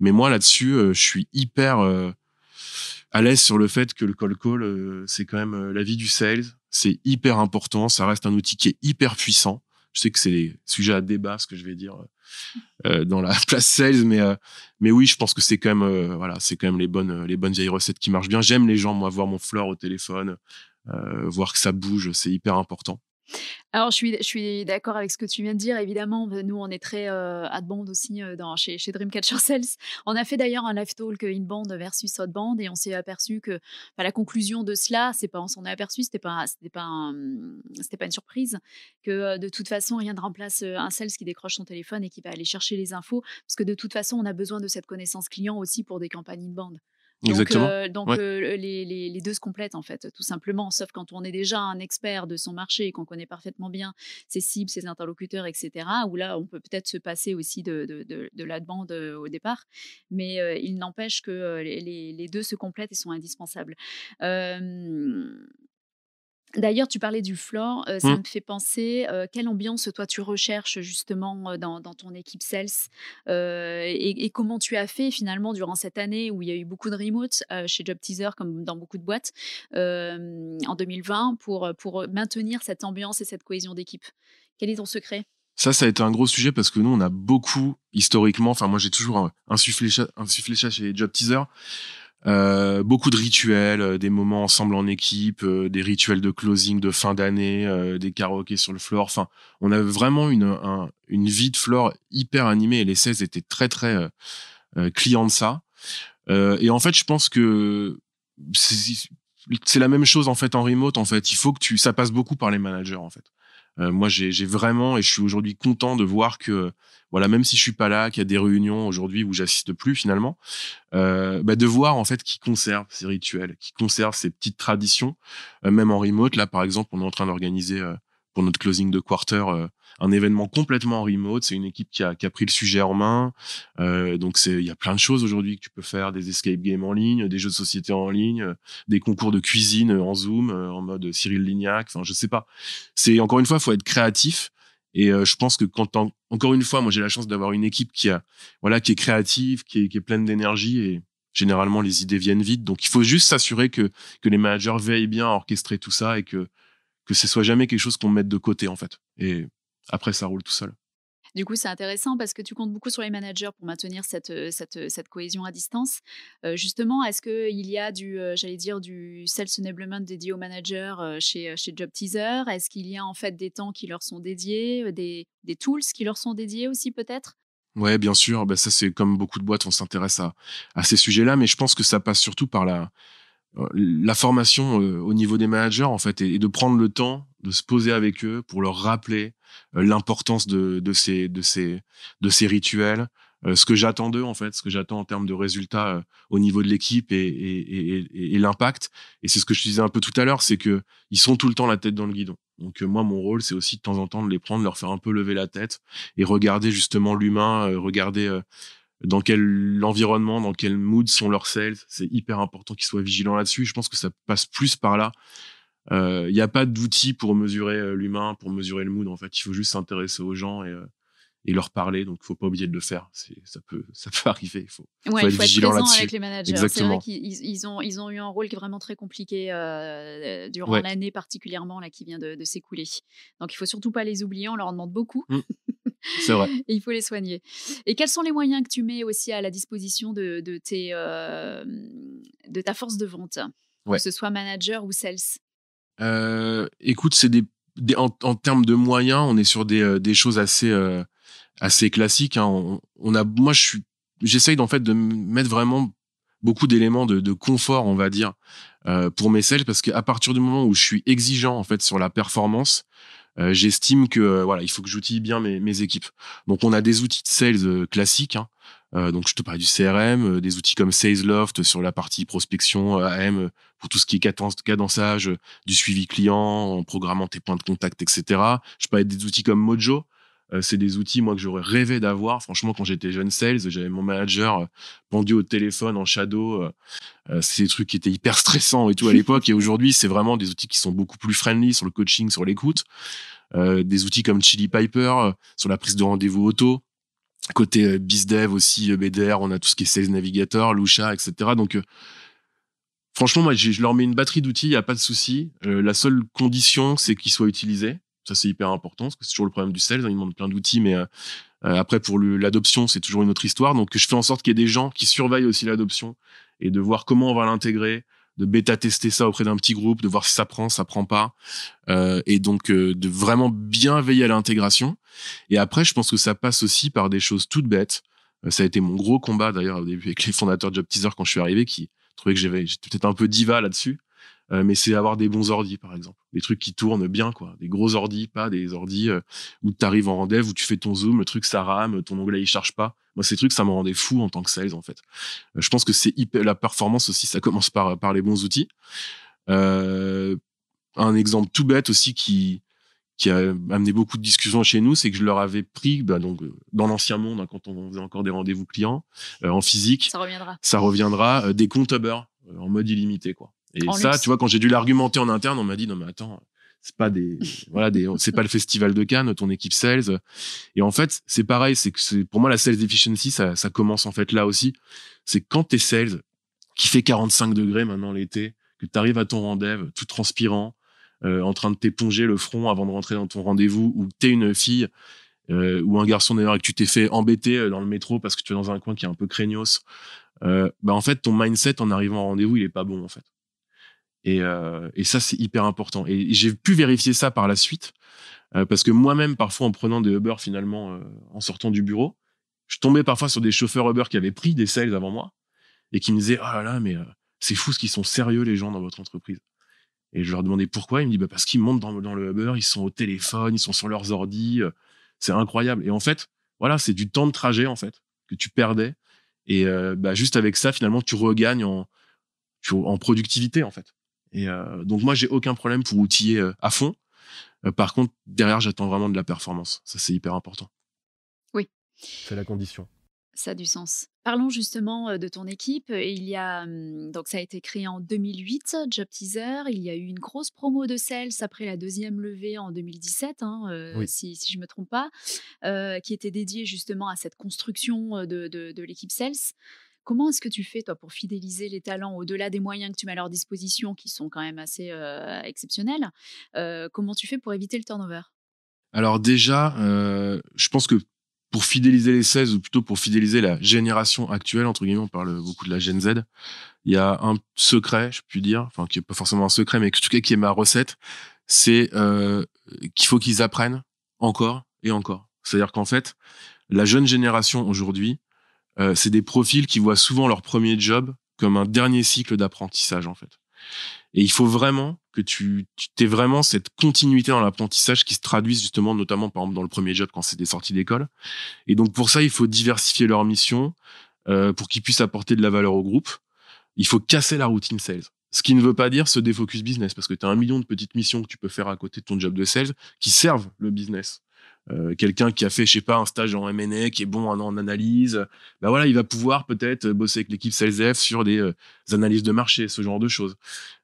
Mais moi, là-dessus, euh, je suis hyper euh, à l'aise sur le fait que le call call, euh, c'est quand même euh, la vie du sales. C'est hyper important, ça reste un outil qui est hyper puissant. Je sais que c'est des sujets à débat, ce que je vais dire euh, dans la place sales, mais euh, mais oui, je pense que c'est quand même euh, voilà, c'est quand même les bonnes les bonnes vieilles recettes qui marchent bien. J'aime les gens, moi, voir mon fleur au téléphone, euh, voir que ça bouge, c'est hyper important. Alors, je suis, je suis d'accord avec ce que tu viens de dire. Évidemment, nous, on est très euh, outbound aussi euh, dans, chez, chez Dreamcatcher Sales. On a fait d'ailleurs un live talk inbound versus outbound et on s'est aperçu que enfin, la conclusion de cela, c'est pas, on s'en est aperçu, c'était pas, c'était pas, un, c'était pas une surprise, que euh, de toute façon, rien ne remplace un sales qui décroche son téléphone et qui va aller chercher les infos, parce que de toute façon, on a besoin de cette connaissance client aussi pour des campagnes inbound. Donc, Exactement. Euh, donc ouais. euh, les, les, les deux se complètent en fait, tout simplement, sauf quand on est déjà un expert de son marché et qu'on connaît parfaitement bien ses cibles, ses interlocuteurs, et cetera, où là, on peut peut-être se passer aussi de, de, de, de la demande au départ, mais euh, il n'empêche que euh, les, les deux se complètent et sont indispensables. Euh... D'ailleurs, tu parlais du floor, euh, ça mmh. me fait penser, euh, quelle ambiance toi tu recherches justement dans, dans ton équipe sales euh, et, et comment tu as fait finalement durant cette année où il y a eu beaucoup de remote euh, chez JobTeaser comme dans beaucoup de boîtes euh, en deux mille vingt pour, pour maintenir cette ambiance et cette cohésion d'équipe. Quel est ton secret ? Ça, ça a été un gros sujet parce que nous, on a beaucoup, historiquement, enfin moi j'ai toujours insufflé ça, insufflé ça chez JobTeaser, euh, beaucoup de rituels, des moments ensemble en équipe, euh, des rituels de closing, de fin d'année, euh, des karaokés sur le floor. Enfin, on avait vraiment une, un, une vie de floor hyper animée et les sales étaient très très euh, clients de ça. Euh, et en fait, je pense que c'est, c'est la même chose en fait en remote. En fait, il faut que tu, ça passe beaucoup par les managers en fait. Euh, moi, j'ai, j'ai vraiment, et je suis aujourd'hui content de voir que, voilà, même si je suis pas là, qu'il y a des réunions aujourd'hui où j'assiste plus finalement, euh, bah de voir en fait qui conserve ces rituels, qui conserve ces petites traditions, euh, même en remote. Là, par exemple, on est en train d'organiser euh, pour notre closing de quarter euh, un événement complètement en remote. C'est une équipe qui a, qui a pris le sujet en main. Euh, donc, c'est, il y a plein de choses aujourd'hui que tu peux faire, des escape games en ligne, des jeux de société en ligne, euh, des concours de cuisine en Zoom, euh, en mode Cyril Lignac. Enfin, je sais pas. C'est, encore une fois, faut être créatif. Et euh, je pense que quand, en, encore une fois, moi, j'ai la chance d'avoir une équipe qui a, voilà, qui est créative, qui est, qui est pleine d'énergie et généralement, les idées viennent vite. Donc, il faut juste s'assurer que, que les managers veillent bien à orchestrer tout ça et que, que ce soit jamais quelque chose qu'on mette de côté, en fait. Et après, ça roule tout seul. Du coup, c'est intéressant parce que tu comptes beaucoup sur les managers pour maintenir cette, cette, cette cohésion à distance. Euh, justement, est-ce qu'il y a du, euh, j'allais dire, du self-enablement dédié aux managers euh, chez, chez JobTeaser? Est-ce qu'il y a en fait des temps qui leur sont dédiés, des, des tools qui leur sont dédiés aussi peut-être? Ouais, bien sûr. Ben, ça, c'est comme beaucoup de boîtes, on s'intéresse à, à ces sujets-là, mais je pense que ça passe surtout par la, la formation euh, au niveau des managers en fait, et, et de prendre le temps de se poser avec eux pour leur rappeler euh, l'importance de, de, ces, de, ces, de ces rituels, euh, ce que j'attends d'eux en fait, ce que j'attends en termes de résultats euh, au niveau de l'équipe et, et, et, et, et l'impact. Et c'est ce que je disais un peu tout à l'heure, c'est que ils sont tout le temps la tête dans le guidon. Donc euh, moi, mon rôle, c'est aussi de temps en temps de les prendre, leur faire un peu lever la tête et regarder justement l'humain, euh, regarder... Euh, dans quel environnement, dans quel mood sont leurs sales. C'est hyper important qu'ils soient vigilants là-dessus. Je pense que ça passe plus par là. Il euh, n'y a pas d'outil pour mesurer l'humain, pour mesurer le mood. En fait, il faut juste s'intéresser aux gens et, et leur parler. Donc, il ne faut pas oublier de le faire. C'est, ça, peut, ça peut arriver. Il faut, ouais, faut être, être vigilant là-dessus. Avec les managers. Exactement. C'est vrai qu'ils ils ont, ils ont eu un rôle qui est vraiment très compliqué euh, durant ouais. l'année particulièrement là, qui vient de, de s'écouler. Donc, il ne faut surtout pas les oublier. On leur en demande beaucoup. Mmh. C'est vrai. Et il faut les soigner. Et quels sont les moyens que tu mets aussi à la disposition de, de, tes, euh, de ta force de vente, ouais. que ce soit manager ou sales? euh, Écoute, c'est des, des, en, en termes de moyens, on est sur des, des choses assez, euh, assez classiques. Hein. On, on a, moi, je suis, j'essaye en fait de mettre vraiment beaucoup d'éléments de, de confort, on va dire, euh, pour mes sales, parce qu'à partir du moment où je suis exigeant en fait sur la performance, Euh, j'estime que euh, voilà, il faut que j'outille bien mes, mes équipes. Donc on a des outils de sales euh, classiques. Hein. Euh, donc je te parle du C R M, euh, des outils comme Salesloft sur la partie prospection, euh, A M euh, pour tout ce qui est cadence, cadençage, euh, du suivi client, en programmant tes points de contact, et cetera. Je parlais des outils comme Mojo. Euh, c'est des outils moi que j'aurais rêvé d'avoir. Franchement, quand j'étais jeune sales, j'avais mon manager euh, pendu au téléphone en shadow. Euh, euh, c'est des trucs qui étaient hyper stressants et tout à l'époque. Et aujourd'hui, c'est vraiment des outils qui sont beaucoup plus friendly sur le coaching, sur l'écoute. Euh, des outils comme Chili Piper euh, sur la prise de rendez-vous auto. Côté euh, BizDev aussi, euh, B D R, on a tout ce qui est Sales Navigator, Lusha, et cetera. Donc, euh, franchement, moi, je leur mets une batterie d'outils, il n'y a pas de souci. Euh, la seule condition, c'est qu'ils soient utilisés. Ça, c'est hyper important, parce que c'est toujours le problème du sales. Hein, ils demandent plein d'outils, mais euh, euh, après, pour le, l'adoption, c'est toujours une autre histoire. Donc, je fais en sorte qu'il y ait des gens qui surveillent aussi l'adoption et de voir comment on va l'intégrer, de bêta-tester ça auprès d'un petit groupe, de voir si ça prend, ça prend pas. Euh, et donc, euh, de vraiment bien veiller à l'intégration. Et après, je pense que ça passe aussi par des choses toutes bêtes. Euh, ça a été mon gros combat, d'ailleurs, au début, avec les fondateurs de JobTeaser quand je suis arrivé, qui trouvaient que j'avais, j'étais peut-être un peu diva là-dessus. Euh, mais c'est avoir des bons ordis, par exemple. Des trucs qui tournent bien, quoi. Des gros ordis, pas des ordis euh, où tu arrives en rendez-vous, où tu fais ton zoom, le truc, ça rame, ton onglet, il charge pas. Moi, ces trucs, ça me rendait fou en tant que sales, en fait. Euh, je pense que c'est hyper, la performance aussi, ça commence par, par les bons outils. Euh, un exemple tout bête aussi qui, qui a amené beaucoup de discussions chez nous, c'est que je leur avais pris, bah, donc, dans l'ancien monde, hein, quand on faisait encore des rendez-vous clients, euh, en physique. Ça reviendra. Ça reviendra, euh, des comptes Uber, euh, en mode illimité, quoi. Et en ça, luxe. Tu vois, quand j'ai dû l'argumenter en interne, on m'a dit non mais attends, c'est pas des, voilà, des, c'est pas le festival de Cannes, ton équipe sales. Et en fait, c'est pareil, c'est que c'est, pour moi la sales efficiency, ça, ça commence en fait là aussi. C'est quand t'es sales, qui fait quarante-cinq degrés maintenant l'été, que t'arrives à ton rendez-vous tout transpirant, euh, en train de t'éponger le front avant de rentrer dans ton rendez-vous, ou que t'es une fille euh, ou un garçon d'ailleurs et que tu t'es fait embêter dans le métro parce que tu es dans un coin qui est un peu craignos, euh, bah en fait, ton mindset en arrivant au rendez-vous, il est pas bon en fait. Et, euh, et ça, c'est hyper important. Et j'ai pu vérifier ça par la suite, euh, parce que moi-même, parfois, en prenant des Uber, finalement, euh, en sortant du bureau, je tombais parfois sur des chauffeurs Uber qui avaient pris des sales avant moi et qui me disaient « Ah là là, mais euh, c'est fou ce qu'ils sont sérieux, les gens, dans votre entreprise. » Et je leur demandais pourquoi. Ils me disaient bah, « Parce qu'ils montent dans, dans le Uber, ils sont au téléphone, ils sont sur leurs ordi, euh, c'est incroyable. » Et en fait, voilà, c'est du temps de trajet, en fait, que tu perdais. Et euh, bah, juste avec ça, finalement, tu regagnes en, tu, en productivité, en fait. Et euh, donc moi j'ai aucun problème pour outiller euh, à fond. Euh, par contre derrière j'attends vraiment de la performance. Ça c'est hyper important. Oui. C'est la condition. Ça a du sens. Parlons justement de ton équipe. Il y a donc ça a été créé en deux mille huit, JobTeaser. Il y a eu une grosse promo de sales après la deuxième levée en deux mille dix-sept, hein, euh, oui. si, si je me trompe pas, euh, qui était dédiée justement à cette construction de, de, de l'équipe sales. Comment est-ce que tu fais, toi, pour fidéliser les talents au-delà des moyens que tu mets à leur disposition, qui sont quand même assez euh, exceptionnels? euh, Comment tu fais pour éviter le turnover? Alors déjà, euh, je pense que pour fidéliser les sales, ou plutôt pour fidéliser la génération actuelle, entre guillemets, on parle beaucoup de la Gen Z, il y a un secret, je puis dire, enfin qui n'est pas forcément un secret, mais en tout cas qui est ma recette, c'est euh, qu'il faut qu'ils apprennent encore et encore. C'est-à-dire qu'en fait, la jeune génération aujourd'hui, Euh, c'est des profils qui voient souvent leur premier job comme un dernier cycle d'apprentissage, en fait. Et il faut vraiment que tu, tu aies vraiment cette continuité dans l'apprentissage qui se traduise justement, notamment par exemple dans le premier job quand c'est des sorties d'école. Et donc pour ça, il faut diversifier leur mission euh, pour qu'ils puissent apporter de la valeur au groupe. Il faut casser la routine sales. Ce qui ne veut pas dire se défocus business, parce que tu as un million de petites missions que tu peux faire à côté de ton job de sales qui servent le business. Euh, quelqu'un qui a fait, je sais pas, un stage en M et A, qui est bon en, en analyse, ben voilà, il va pouvoir peut-être bosser avec l'équipe SalesF sur des, euh, des analyses de marché, ce genre de choses.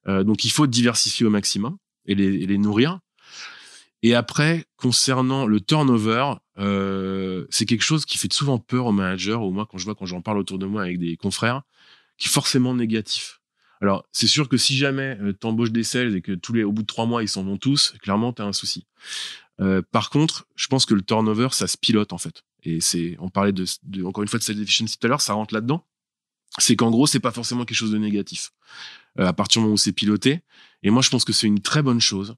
Euh, donc, il faut diversifier au maximum et les, et les nourrir. Et après, concernant le turnover, euh, c'est quelque chose qui fait souvent peur aux managers, ou moi, quand je vois, quand j'en parle autour de moi avec des confrères, qui est forcément négatif. Alors, c'est sûr que si jamais euh, t'embauches des sales et que tous les, au bout de trois mois, ils s'en vont tous, clairement, t'as un souci. Euh, par contre, je pense que le turnover, ça se pilote en fait. Et c'est, on parlait de, de encore une fois de sales efficiency tout à l'heure, ça rentre là-dedans. C'est qu'en gros, c'est pas forcément quelque chose de négatif. Euh, à partir du moment où c'est piloté, et moi je pense que c'est une très bonne chose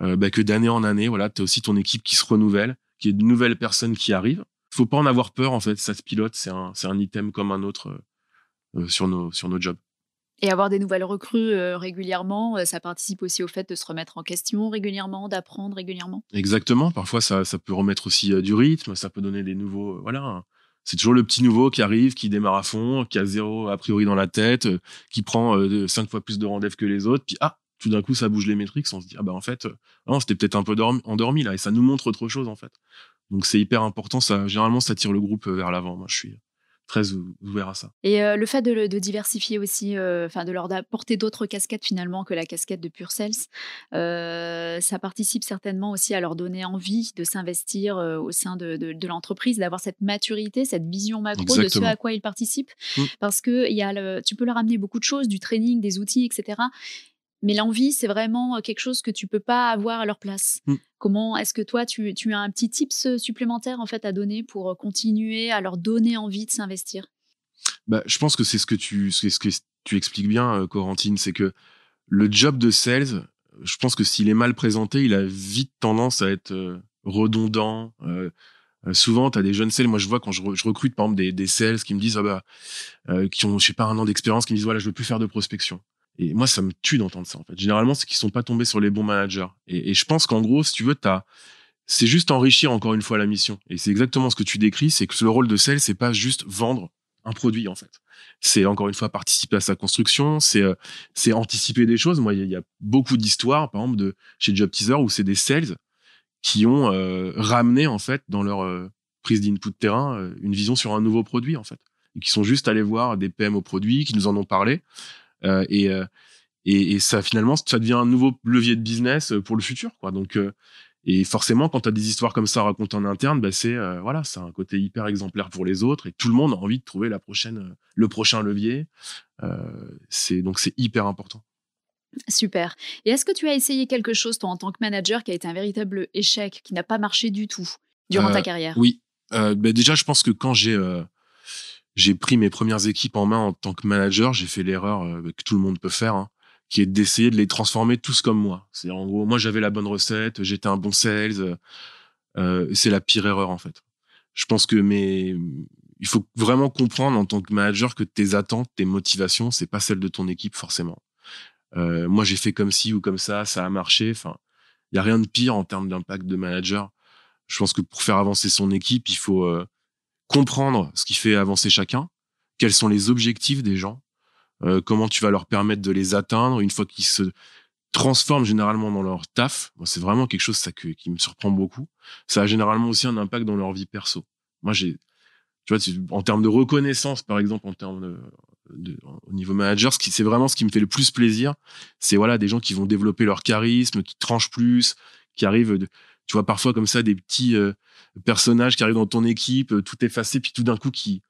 euh, bah, que d'année en année, voilà, t'as aussi ton équipe qui se renouvelle, qu'il y ait de nouvelles personnes qui arrivent. Faut pas en avoir peur en fait. Ça se pilote, c'est un, c'est un item comme un autre euh, sur nos, sur nos jobs. Et avoir des nouvelles recrues euh, régulièrement, ça participe aussi au fait de se remettre en question régulièrement, d'apprendre régulièrement. Exactement. Parfois, ça, ça peut remettre aussi euh, du rythme, ça peut donner des nouveaux... Euh, voilà. C'est toujours le petit nouveau qui arrive, qui démarre à fond, qui a zéro a priori dans la tête, euh, qui prend euh, cinq fois plus de rendez-vous que les autres. Puis, ah, tout d'un coup, ça bouge les métriques. On se dit, ah bah en fait, euh, on s'était peut-être un peu dormi, endormi là. Et ça nous montre autre chose, en fait. Donc, c'est hyper important. Ça, généralement, ça tire le groupe vers l'avant. Moi, je suis... très ouvert à ça. Et euh, le fait de, de diversifier aussi, enfin euh, de leur apporter d'autres casquettes finalement que la casquette de pure sales, euh, ça participe certainement aussi à leur donner envie de s'investir euh, au sein de, de, de l'entreprise, d'avoir cette maturité, cette vision macro. Exactement. De ce à quoi ils participent. Mmh. Parce que y a le, tu peux leur amener beaucoup de choses, du training, des outils, et cetera. Mais l'envie, c'est vraiment quelque chose que tu ne peux pas avoir à leur place. Mmh. Comment est-ce que toi, tu, tu as un petit tips supplémentaire en fait, à donner pour continuer à leur donner envie de s'investir? Bah, je pense que c'est ce que tu, c'est ce que tu expliques bien, Corentine. C'est que le job de sales, je pense que s'il est mal présenté, il a vite tendance à être redondant. Euh, souvent, tu as des jeunes sales. Moi, je vois quand je, je recrute par exemple des, des sales qui me disent, ah bah, euh, qui ont, je sais pas, un an d'expérience, qui me disent, voilà, je ne veux plus faire de prospection. Et moi, ça me tue d'entendre ça, en fait. Généralement, c'est qu'ils sont pas tombés sur les bons managers. Et, et je pense qu'en gros, si tu veux, t'as, c'est juste enrichir encore une fois la mission. Et c'est exactement ce que tu décris, c'est que le rôle de sales, c'est pas juste vendre un produit, en fait. C'est encore une fois participer à sa construction, c'est, euh, c'est anticiper des choses. Moi, il y, y a beaucoup d'histoires, par exemple, de, chez JobTeaser où c'est des sales qui ont, euh, ramené, en fait, dans leur euh, prise d'input de terrain, euh, une vision sur un nouveau produit, en fait. Et qui sont juste allés voir des P M O produits, qui nous en ont parlé. Euh, et, et, et ça, finalement, ça devient un nouveau levier de business pour le futur, quoi. Donc, euh, et forcément, quand tu as des histoires comme ça à raconter en interne, bah c'est, euh, voilà, c'est un côté hyper exemplaire pour les autres et tout le monde a envie de trouver la prochaine, le prochain levier. Euh, c'est, donc, c'est hyper important. Super. Et est-ce que tu as essayé quelque chose, toi, en tant que manager, qui a été un véritable échec, qui n'a pas marché du tout? Durant euh, ta carrière? Oui. Euh, bah déjà, je pense que quand j'ai euh, j'ai pris mes premières équipes en main en tant que manager, j'ai fait l'erreur euh, que tout le monde peut faire, hein, qui est d'essayer de les transformer tous comme moi. C'est-à-dire, en gros, moi, j'avais la bonne recette, j'étais un bon sales. Euh, c'est la pire erreur, en fait. Je pense que mes... il faut vraiment comprendre en tant que manager que tes attentes, tes motivations, c'est pas celle de ton équipe, forcément. Euh, moi, j'ai fait comme ci ou comme ça, ça a marché. Enfin, il n'y a rien de pire en termes d'impact de manager. Je pense que pour faire avancer son équipe, il faut euh, comprendre ce qui fait avancer chacun, quels sont les objectifs des gens, euh, comment tu vas leur permettre de les atteindre une fois qu'ils se transforment généralement dans leur taf. Moi, c'est vraiment quelque chose ça, que, qui me surprend beaucoup. Ça a généralement aussi un impact dans leur vie perso. Moi, j'ai, tu vois, en termes de reconnaissance, par exemple, en termes de, de, au niveau manager, ce qui, c'est vraiment ce qui me fait le plus plaisir. C'est voilà, des gens qui vont développer leur charisme, qui tranchent plus, qui arrivent... de, tu vois, parfois, comme ça, des petits euh, personnages qui arrivent dans ton équipe, euh, tout effacé, puis tout d'un coup, qui,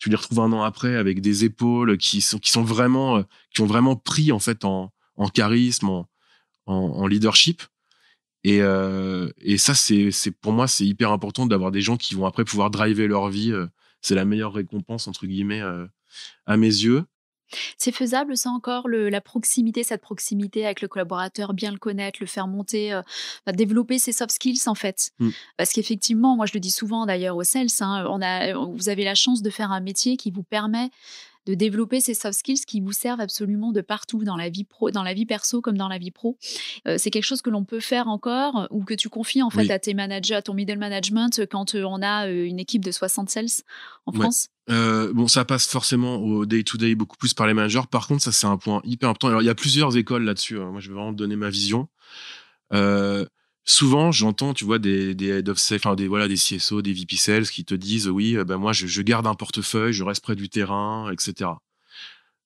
tu les retrouves un an après avec des épaules qui, sont, qui, sont vraiment, euh, qui ont vraiment pris, en fait, en, en charisme, en, en, en leadership. Et, euh, et ça, c'est, c'est, pour moi, c'est hyper important d'avoir des gens qui vont après pouvoir driver leur vie. Euh, c'est la meilleure récompense, entre guillemets, euh, à mes yeux. C'est faisable, ça encore, le, la proximité, cette proximité avec le collaborateur, bien le connaître, le faire monter, euh, développer ses soft skills en fait. Mm. Parce qu'effectivement, moi je le dis souvent d'ailleurs aux sales, hein, on a, vous avez la chance de faire un métier qui vous permet de développer ces soft skills qui vous servent absolument de partout, dans la vie pro, dans la vie perso comme dans la vie pro. Euh, c'est quelque chose que l'on peut faire encore ou que tu confies en fait oui. à tes managers, à ton middle management quand euh, on a euh, une équipe de soixante sales en ouais. France. Euh, bon, ça passe forcément au day-to-day beaucoup plus par les managers. Par contre, ça c'est un point hyper important. Alors, il y a plusieurs écoles là-dessus. Hein. Moi, je vais vraiment te donner ma vision. Euh, souvent, j'entends, tu vois, des, des head of sales, enfin des voilà, des C S O, des V P sales qui te disent, oui, ben moi, je, je garde un portefeuille, je reste près du terrain, et cetera.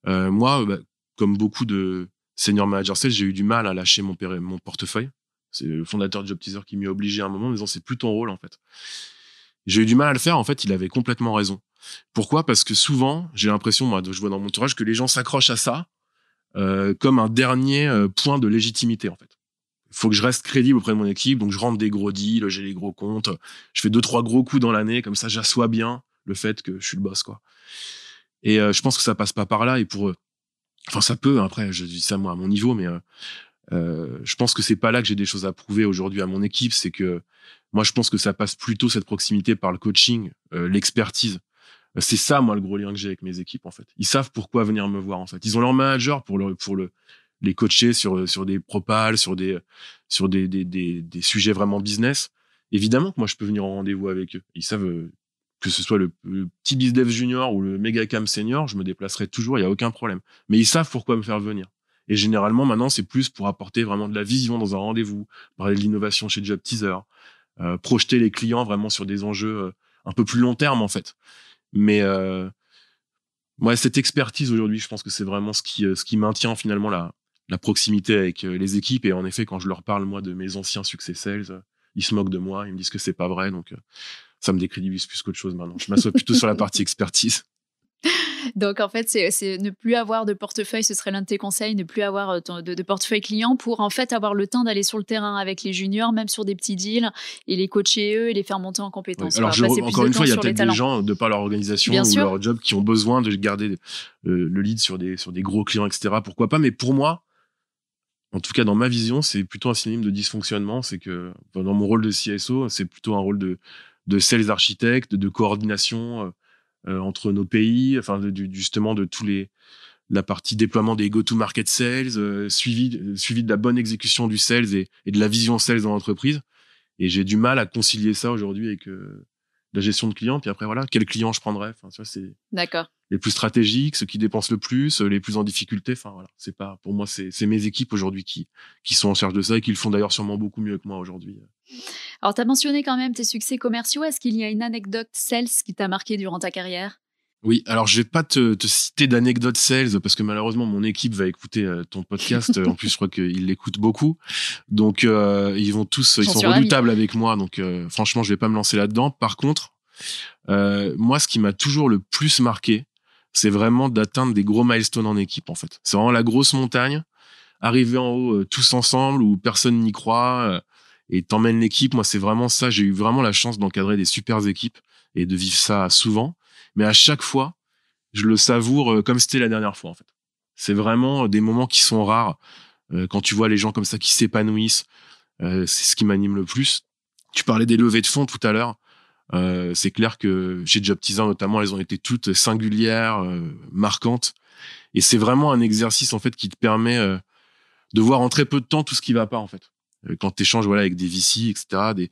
Euh, moi, ben, comme beaucoup de senior managers sales, j'ai eu du mal à lâcher mon, mon portefeuille. C'est le fondateur de JobTeaser qui m'y a obligé à un moment en me disant, c'est plus ton rôle en fait. J'ai eu du mal à le faire. En fait, il avait complètement raison. Pourquoi? Parce que souvent, j'ai l'impression, moi, je vois dans mon entourage que les gens s'accrochent à ça euh, comme un dernier euh, point de légitimité, en fait. Il faut que je reste crédible auprès de mon équipe, donc je rentre des gros deals, j'ai les gros comptes, je fais deux, trois gros coups dans l'année, comme ça, j'assois bien le fait que je suis le boss, quoi. Et euh, je pense que ça passe pas par là, et pour eux, enfin, ça peut, hein, après, je dis ça, moi, à mon niveau, mais euh, euh, je pense que c'est pas là que j'ai des choses à prouver aujourd'hui à mon équipe, c'est que moi, je pense que ça passe plutôt cette proximité par le coaching, euh, l'expertise. C'est ça, moi, le gros lien que j'ai avec mes équipes, en fait. Ils savent pourquoi venir me voir, en fait. Ils ont leur manager pour le, pour le, les coacher sur, sur des propals, sur des, sur des, des, des, des sujets vraiment business. Évidemment que moi, je peux venir en rendez-vous avec eux. Ils savent euh, que ce soit le, le petit BizDev junior ou le méga cam senior, je me déplacerai toujours, il n'y a aucun problème. Mais ils savent pourquoi me faire venir. Et généralement, maintenant, c'est plus pour apporter vraiment de la vision dans un rendez-vous, parler de l'innovation chez JobTeaser, euh, projeter les clients vraiment sur des enjeux euh, un peu plus long terme, en fait. Mais euh, ouais, cette expertise aujourd'hui, je pense que c'est vraiment ce qui, ce qui maintient finalement la, la proximité avec les équipes. Et en effet, quand je leur parle, moi, de mes anciens succès sales, ils se moquent de moi, ils me disent que c'est pas vrai. Donc, ça me décrédibilise plus qu'autre chose maintenant. Je m'assois plutôt sur la partie expertise. Donc, en fait, c'est, c'est ne plus avoir de portefeuille, ce serait l'un de tes conseils, ne plus avoir de, de, de portefeuille client pour, en fait, avoir le temps d'aller sur le terrain avec les juniors, même sur des petits deals, et les coacher eux et les faire monter en compétences. Ouais, alors, je, encore une fois, il y a peut-être des gens, de par leur organisation Bien ou sûr. Leur job, qui ont besoin de garder euh, le lead sur des, sur des gros clients, et cetera. Pourquoi pas? Mais pour moi, en tout cas, dans ma vision, c'est plutôt un synonyme de dysfonctionnement. C'est que, dans mon rôle de C S O, c'est plutôt un rôle de, de sales architecte, de, de coordination... Euh, entre nos pays, enfin de, de, justement de tous les la partie déploiement des go-to-market sales, euh, suivi euh, suivi de la bonne exécution du sales et, et de la vision sales dans l'entreprise. Et j'ai du mal à concilier ça aujourd'hui avec euh, la gestion de clients. Puis après voilà, quel client je prendrais. Enfin, tu vois, c'est d'accord. Les plus stratégiques, ceux qui dépensent le plus, les plus en difficulté. Enfin voilà, c'est pas pour moi, c'est c'est mes équipes aujourd'hui qui qui sont en charge de ça et qui le font d'ailleurs sûrement beaucoup mieux que moi aujourd'hui. Alors, tu as mentionné quand même tes succès commerciaux. Est-ce qu'il y a une anecdote sales qui t'a marqué durant ta carrière? Oui, alors je ne vais pas te, te citer d'anecdote sales parce que malheureusement, mon équipe va écouter ton podcast. En plus, je crois qu'ils l'écoutent beaucoup. Donc, euh, ils vont tous, ils sont redoutables avec moi. Donc, euh, franchement, je ne vais pas me lancer là-dedans. Par contre, euh, moi, ce qui m'a toujours le plus marqué, c'est vraiment d'atteindre des gros milestones en équipe, en fait. C'est vraiment la grosse montagne, arriver en haut euh, tous ensemble où personne n'y croit. Euh, et t'emmènes l'équipe. Moi, c'est vraiment ça. J'ai eu vraiment la chance d'encadrer des super équipes et de vivre ça souvent. Mais à chaque fois, je le savoure comme c'était la dernière fois, en fait. C'est vraiment des moments qui sont rares. Euh, quand tu vois les gens comme ça qui s'épanouissent, euh, c'est ce qui m'anime le plus. Tu parlais des levées de fonds tout à l'heure. Euh, c'est clair que chez JobTeaser, notamment, elles ont été toutes singulières, euh, marquantes. Et c'est vraiment un exercice, en fait, qui te permet euh, de voir en très peu de temps tout ce qui va pas, en fait. Euh, quand tu échanges voilà, avec des V C, et cetera, des...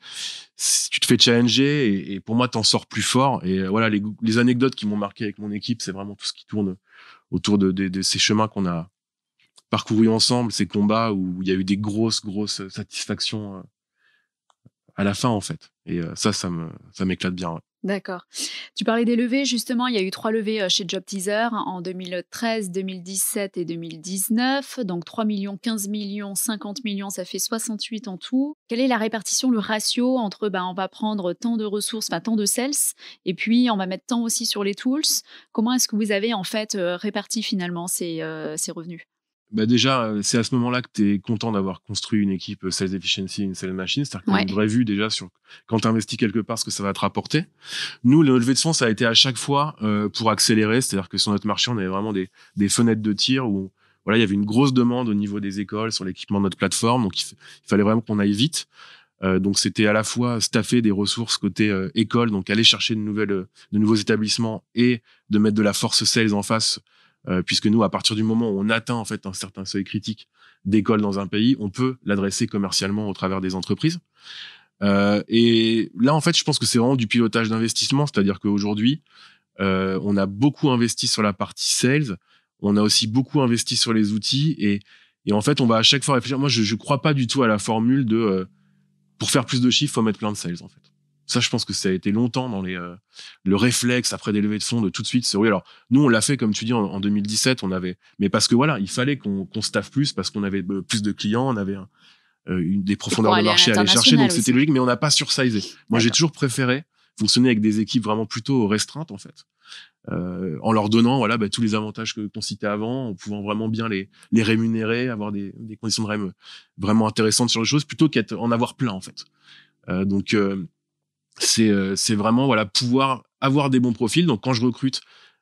tu te fais challenger et, et pour moi, tu en sors plus fort. Et euh, voilà, les, les anecdotes qui m'ont marqué avec mon équipe, c'est vraiment tout ce qui tourne autour de, de, de ces chemins qu'on a parcourus ensemble, ces combats où il y a eu des grosses, grosses satisfactions euh, à la fin, en fait. Et euh, ça, ça me, ça m'éclate bien, ouais. D'accord. Tu parlais des levées, justement, il y a eu trois levées chez JobTeaser en deux mille treize, deux mille dix-sept et deux mille dix-neuf. Donc trois millions, quinze millions, cinquante millions, ça fait soixante-huit en tout. Quelle est la répartition, le ratio entre ben, on va prendre tant de ressources, enfin tant de sales, et puis on va mettre tant aussi sur les tools. Comment est-ce que vous avez en fait réparti finalement ces, euh, ces revenus? Bah déjà, c'est à ce moment-là que tu es content d'avoir construit une équipe Sales Efficiency, une Sales Machine. C'est-à-dire qu'on a une vraie vue déjà sur quand tu investis quelque part, ce que ça va te rapporter. Nous, le levé de fonds, ça a été à chaque fois euh, pour accélérer. C'est-à-dire que sur notre marché, on avait vraiment des, des fenêtres de tir où voilà, il y avait une grosse demande au niveau des écoles sur l'équipement de notre plateforme. Donc, il, il fallait vraiment qu'on aille vite. Euh, donc, c'était à la fois staffer des ressources côté euh, école, donc aller chercher de, nouvelles, de nouveaux établissements et de mettre de la force sales en face. Euh, puisque nous, à partir du moment où on atteint en fait un certain seuil critique d'école dans un pays, on peut l'adresser commercialement au travers des entreprises. Euh, et là, en fait, je pense que c'est vraiment du pilotage d'investissement, c'est-à-dire qu'aujourd'hui, euh, on a beaucoup investi sur la partie sales, on a aussi beaucoup investi sur les outils, et, et en fait, on va à chaque fois réfléchir. Moi, je ne crois pas du tout à la formule de euh, pour faire plus de chiffres, faut mettre plein de sales, en fait. Ça, je pense que ça a été longtemps dans les, euh, le réflexe après des levées de fonds de tout de suite. C'est oui. Alors, nous, on l'a fait, comme tu dis, en, en deux mille dix-sept, on avait, mais parce que voilà, il fallait qu'on, qu'on staffe plus parce qu'on avait plus de clients, on avait un, euh, une, des profondeurs de marché à aller chercher. Donc, c'était logique, mais on n'a pas sursizé. Moi, j'ai toujours préféré fonctionner avec des équipes vraiment plutôt restreintes, en fait. Euh, en leur donnant, voilà, bah, tous les avantages que, qu'on citait avant, en pouvant vraiment bien les, les rémunérer, avoir des, des conditions de rém vraiment intéressantes sur les choses, plutôt qu'en avoir plein, en fait. Euh, donc, euh, C'est, euh, c'est vraiment voilà, pouvoir avoir des bons profils. Donc, quand je recrute,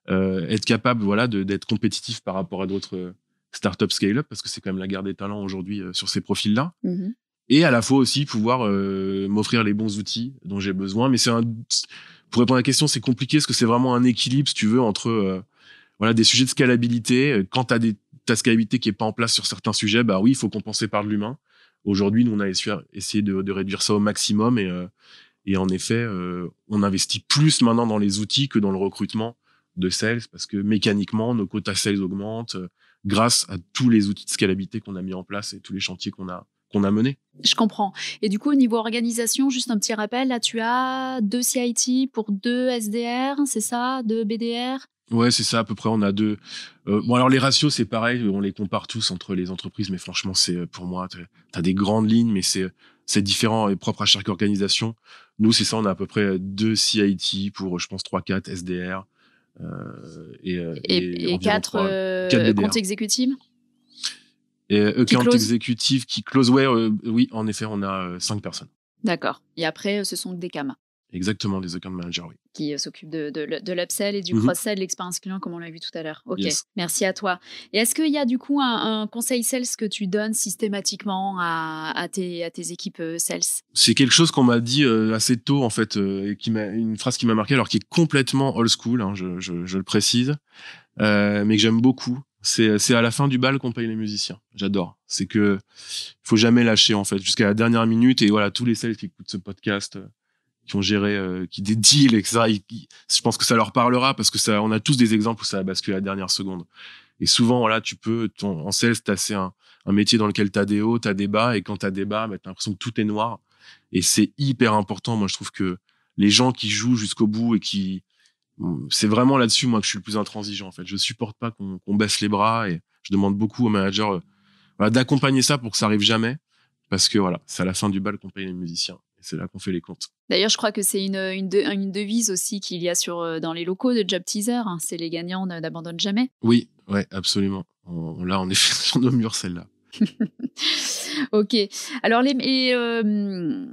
euh, être capable voilà, de, d'être compétitif par rapport à d'autres euh, startups scale-up, parce que c'est quand même la guerre des talents aujourd'hui euh, sur ces profils-là. Mm-hmm. Et à la fois aussi pouvoir euh, m'offrir les bons outils dont j'ai besoin. Mais c'est un, pour répondre à la question, c'est compliqué parce que c'est vraiment un équilibre, si tu veux, entre euh, voilà, des sujets de scalabilité. Quand tu as des ta scalabilité qui n'est pas en place sur certains sujets, bah oui, il faut compenser par de l'humain. Aujourd'hui, nous, on a essayé de, de réduire ça au maximum et... Euh, Et en effet, euh, on investit plus maintenant dans les outils que dans le recrutement de sales parce que mécaniquement, nos quotas sales augmentent euh, grâce à tous les outils de scalabilité qu'on a mis en place et tous les chantiers qu'on a, qu'on a menés. Je comprends. Et du coup, au niveau organisation, juste un petit rappel, là, tu as deux C I T pour deux S D R, c'est ça? Deux B D R? Ouais, c'est ça, à peu près, on a deux. Euh, bon, alors, les ratios, c'est pareil, on les compare tous entre les entreprises, mais franchement, c'est, pour moi, t'as des grandes lignes, mais c'est, c'est différent et propre à chaque organisation. Nous, c'est ça, on a à peu près deux C I T pour, je pense, trois, quatre S D R, euh, et, et, et, et quatre, trois, euh, quatre comptes exécutifs? Et, euh, comptes exécutifs qui close, ouais, euh, oui, en effet, on a euh, cinq personnes. D'accord. Et après, ce sont des C A M. Exactement, des account managers, oui. Qui euh, s'occupent de, de, de l'upsell et du mm-hmm. cross-sell, l'expérience client, comme on l'a vu tout à l'heure. Ok, yes. Merci à toi. Et est-ce qu'il y a du coup un, un conseil sales que tu donnes systématiquement à, à, tes, à tes équipes sales? C'est quelque chose qu'on m'a dit euh, assez tôt, en fait, euh, et qui m'a, une phrase qui m'a marqué, alors qui est complètement old school, hein, je, je, je le précise, euh, mais que j'aime beaucoup. C'est, c'est à la fin du bal qu'on paye les musiciens. J'adore. C'est que faut jamais lâcher, en fait, jusqu'à la dernière minute. Et voilà, tous les sales qui écoutent ce podcast... Euh, qui ont géré, euh, qui des deals, et cetera. Et qui, je pense que ça leur parlera parce que ça, on a tous des exemples où ça a basculé à la dernière seconde. Et souvent, voilà, tu peux, ton, en sales, t'as, c'est un, un métier dans lequel t'as des hauts, t'as des bas, et quand t'as des bas, bah, t'as l'impression que tout est noir. Et c'est hyper important. Moi, je trouve que les gens qui jouent jusqu'au bout et qui, c'est vraiment là-dessus, moi, que je suis le plus intransigeant, en fait. Je supporte pas qu'on, qu'on baisse les bras et je demande beaucoup aux managers, euh, voilà, d'accompagner ça pour que ça arrive jamais. Parce que voilà, c'est à la fin du bal qu'on paye les musiciens. C'est là qu'on fait les comptes. D'ailleurs, je crois que c'est une, une, de, une devise aussi qu'il y a sur, dans les locaux de JobTeaser. Hein, c'est les gagnants n'abandonnent jamais. Oui, ouais, absolument. On, on l'a en effet sur nos murs, celle-là. Ok. Alors, euh,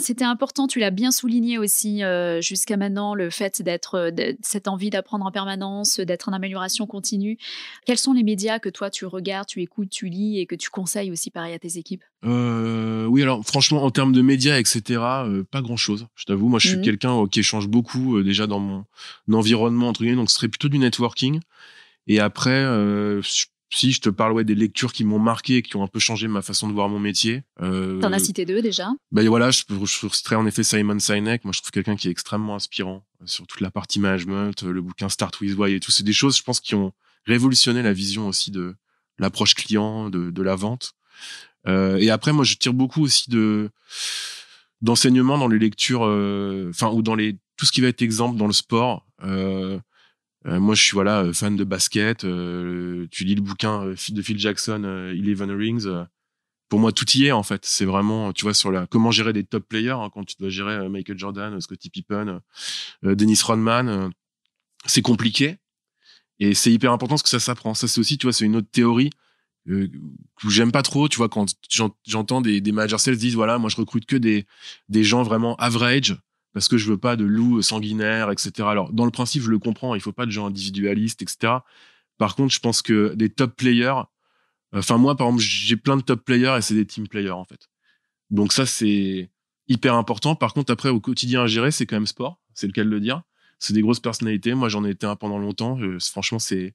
c'était important, tu l'as bien souligné aussi euh, jusqu'à maintenant, le fait d'être, cette envie d'apprendre en permanence, d'être en amélioration continue. Quels sont les médias que toi, tu regardes, tu écoutes, tu lis et que tu conseilles aussi, pareil, à tes équipes? euh, Oui, alors franchement, en termes de médias, et cetera, euh, pas grand-chose. Je t'avoue, moi, je suis mmh. quelqu'un qui échange beaucoup euh, déjà dans mon environnement, entre guillemets, donc ce serait plutôt du networking. Et après, euh, je Si je te parle ouais, des lectures qui m'ont marqué et qui ont un peu changé ma façon de voir mon métier. Euh, T'en as cité deux déjà. Ben voilà, je, je citerai en effet Simon Sinek. Moi, je trouve quelqu'un qui est extrêmement inspirant sur toute la partie management, le bouquin Start With Why et tout. C'est des choses, je pense, qui ont révolutionné la vision aussi de l'approche client, de, de la vente. Euh, et après, moi, je tire beaucoup aussi de d'enseignements dans les lectures, euh, enfin ou dans les tout ce qui va être exemple dans le sport. Euh, Euh, moi, je suis voilà fan de basket. Euh, tu lis le bouquin de Phil Jackson, euh, Eleven Rings. Euh, pour moi, tout y est en fait. C'est vraiment, tu vois, sur la comment gérer des top players hein, quand tu dois gérer euh, Michael Jordan, euh, Scottie Pippen, euh, Dennis Rodman. Euh, c'est compliqué et c'est hyper important parce que ça s'apprend. Ça, c'est aussi, tu vois, c'est une autre théorie euh, que j'aime pas trop. Tu vois, quand j'entends des, des managers sales disent voilà, moi, je recrute que des des gens vraiment average. Parce que je veux pas de loups sanguinaires, et cetera. Alors, dans le principe, je le comprends, il faut pas de gens individualistes, et cetera. Par contre, je pense que des top players, enfin, euh, moi, par exemple, j'ai plein de top players et c'est des team players, en fait. Donc, ça, c'est hyper important. Par contre, après, au quotidien à gérer, c'est quand même sport, c'est le cas de le dire. C'est des grosses personnalités. Moi, j'en ai été un pendant longtemps. Je, franchement, c'est,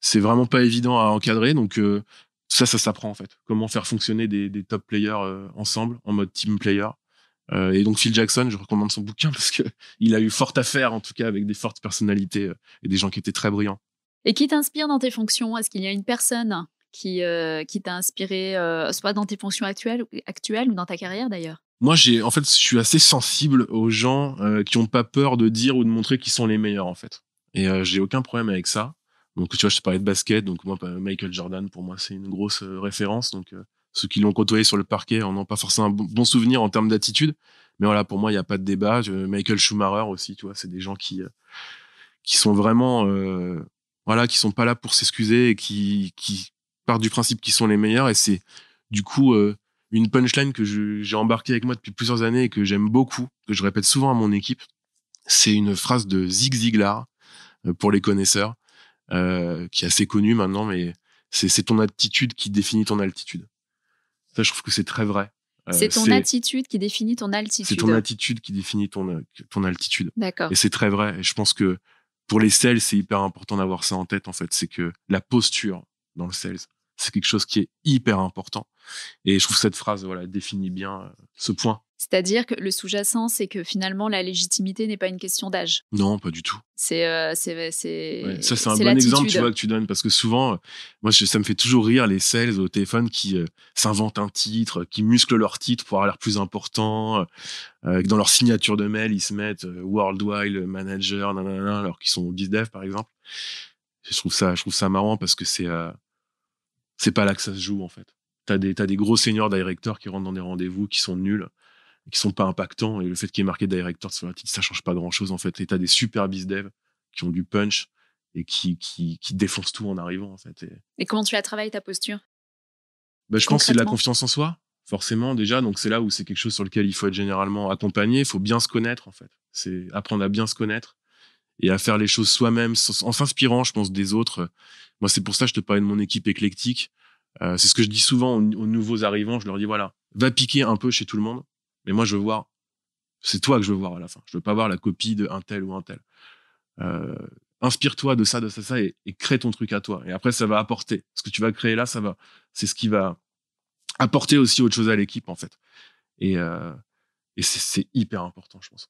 c'est vraiment pas évident à encadrer. Donc, euh, ça, ça s'apprend, en fait. Comment faire fonctionner des, des top players euh, ensemble, en mode team player. Euh, et donc Phil Jackson, je recommande son bouquin parce que il a eu fort à faire en tout cas avec des fortes personnalités euh, et des gens qui étaient très brillants. Et qui t'inspire dans tes fonctions? Est-ce qu'il y a une personne qui euh, qui t'a inspiré, euh, soit dans tes fonctions actuelles, actuelles ou dans ta carrière d'ailleurs? Moi, j'ai en fait, je suis assez sensible aux gens euh, qui n'ont pas peur de dire ou de montrer qu'ils sont les meilleurs en fait. Et euh, j'ai aucun problème avec ça. Donc tu vois, je te parlais de basket, donc moi Michael Jordan pour moi c'est une grosse euh, référence. Donc euh, ceux qui l'ont côtoyé sur le parquet en n'ont pas forcément un bon souvenir en termes d'attitude. Mais voilà, pour moi, il n'y a pas de débat. Michael Schumacher aussi, tu vois, c'est des gens qui, qui sont vraiment, euh, voilà, qui sont pas là pour s'excuser et qui, qui partent du principe qu'ils sont les meilleurs. Et c'est, du coup, euh, une punchline que je, j'ai embarquée avec moi depuis plusieurs années et que j'aime beaucoup, que je répète souvent à mon équipe. C'est une phrase de Zig Ziglar, pour les connaisseurs, euh, qui est assez connue maintenant, mais c'est, c'est ton attitude qui définit ton altitude. Ça, je trouve que c'est très vrai. Euh, c'est ton attitude qui définit ton altitude. C'est ton attitude qui définit ton, ton altitude. D'accord. Et c'est très vrai. Et je pense que pour les sales, c'est hyper important d'avoir ça en tête, en fait. C'est que la posture dans le sales, c'est quelque chose qui est hyper important. Et je trouve que cette phrase, voilà, définit bien ce point. C'est-à-dire que le sous-jacent, c'est que finalement, la légitimité n'est pas une question d'âge. Non, pas du tout. C'est, euh, c'est, c'est, ouais, ça, c'est un bon exemple, tu vois, que tu donnes. Parce que souvent, euh, moi, je, ça me fait toujours rire les sales au téléphone qui euh, s'inventent un titre, qui musclent leur titre pour avoir l'air plus important. Euh, que dans leur signature de mail, ils se mettent euh, Worldwide Manager, nanana, alors qu'ils sont au BizDev, par exemple. Je trouve ça, je trouve ça marrant parce que c'est, euh, c'est pas là que ça se joue, en fait. T'as des, t'as des gros seniors directeurs qui rentrent dans des rendez-vous qui sont nuls, qui sont pas impactants, et le fait qu'il y ait marqué director sur la titre, ça change pas grand chose en fait. Et t'as des super bizdev qui ont du punch et qui, qui, qui défoncent tout en arrivant en fait. Et, et comment tu la travailles ta posture? Bah, je pense que c'est de la confiance en soi, forcément déjà, donc c'est là où c'est quelque chose sur lequel il faut être généralement accompagné, il faut bien se connaître en fait. C'est apprendre à bien se connaître et à faire les choses soi-même, en s'inspirant je pense des autres. Moi c'est pour ça que je te parlais de mon équipe éclectique, euh, c'est ce que je dis souvent aux, aux nouveaux arrivants, je leur dis voilà, va piquer un peu chez tout le monde. Mais moi, je veux voir, c'est toi que je veux voir à la fin. Je veux pas voir la copie d'un tel ou un tel. Euh, inspire-toi de ça, de ça, ça, et, et crée ton truc à toi. Et après, ça va apporter. Ce que tu vas créer là, ça va, c'est ce qui va apporter aussi autre chose à l'équipe, en fait. Et, euh, et c'est, c'est hyper important, je pense.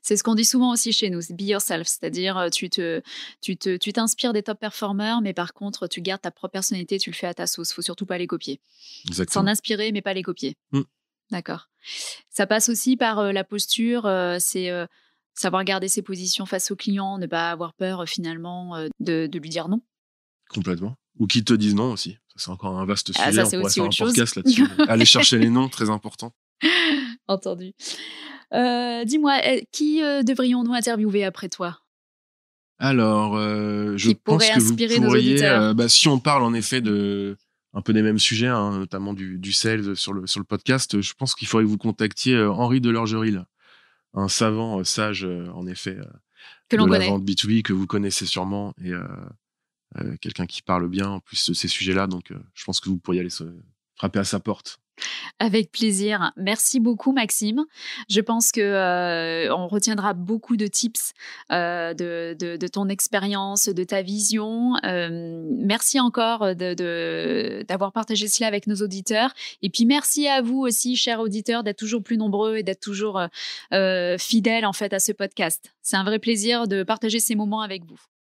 C'est ce qu'on dit souvent aussi chez nous, c'est be yourself, c'est-à-dire tu, te, tu, te, tu t'inspires des top performers, mais par contre, tu gardes ta propre personnalité, tu le fais à ta sauce. Faut surtout pas les copier. Exactement. S'en inspirer, mais pas les copier. Mmh. D'accord. Ça passe aussi par euh, la posture, euh, c'est euh, savoir garder ses positions face au client, ne pas avoir peur euh, finalement euh, de, de lui dire non. Complètement. Ou qu'il te dise non aussi. Ça, c'est encore un vaste sujet, ah, ça, on pourrait faire un podcast là-dessus. Aller chercher les noms, très important. Entendu. Euh, dis-moi, qui euh, devrions-nous interviewer après toi ? Alors, euh, je qui pense que vous pourriez, euh, bah, si on parle en effet de... un peu des mêmes sujets, hein, notamment du, du sales sur le, sur le podcast, je pense qu'il faudrait que vous contactiez Henri Delorgeril, un savant sage, en effet, que de l'on la connaît. Vente B deux B, que vous connaissez sûrement, et euh, euh, quelqu'un qui parle bien en plus de ces sujets-là. Donc, euh, je pense que vous pourriez aller se frapper à sa porte. Avec plaisir. Merci beaucoup, Maxime. Je pense que euh, on retiendra beaucoup de tips euh, de, de, de ton expérience, de ta vision. Euh, merci encore de, de, d'avoir partagé cela avec nos auditeurs. Et puis, merci à vous aussi, chers auditeurs, d'être toujours plus nombreux et d'être toujours euh, fidèles en fait, à ce podcast. C'est un vrai plaisir de partager ces moments avec vous.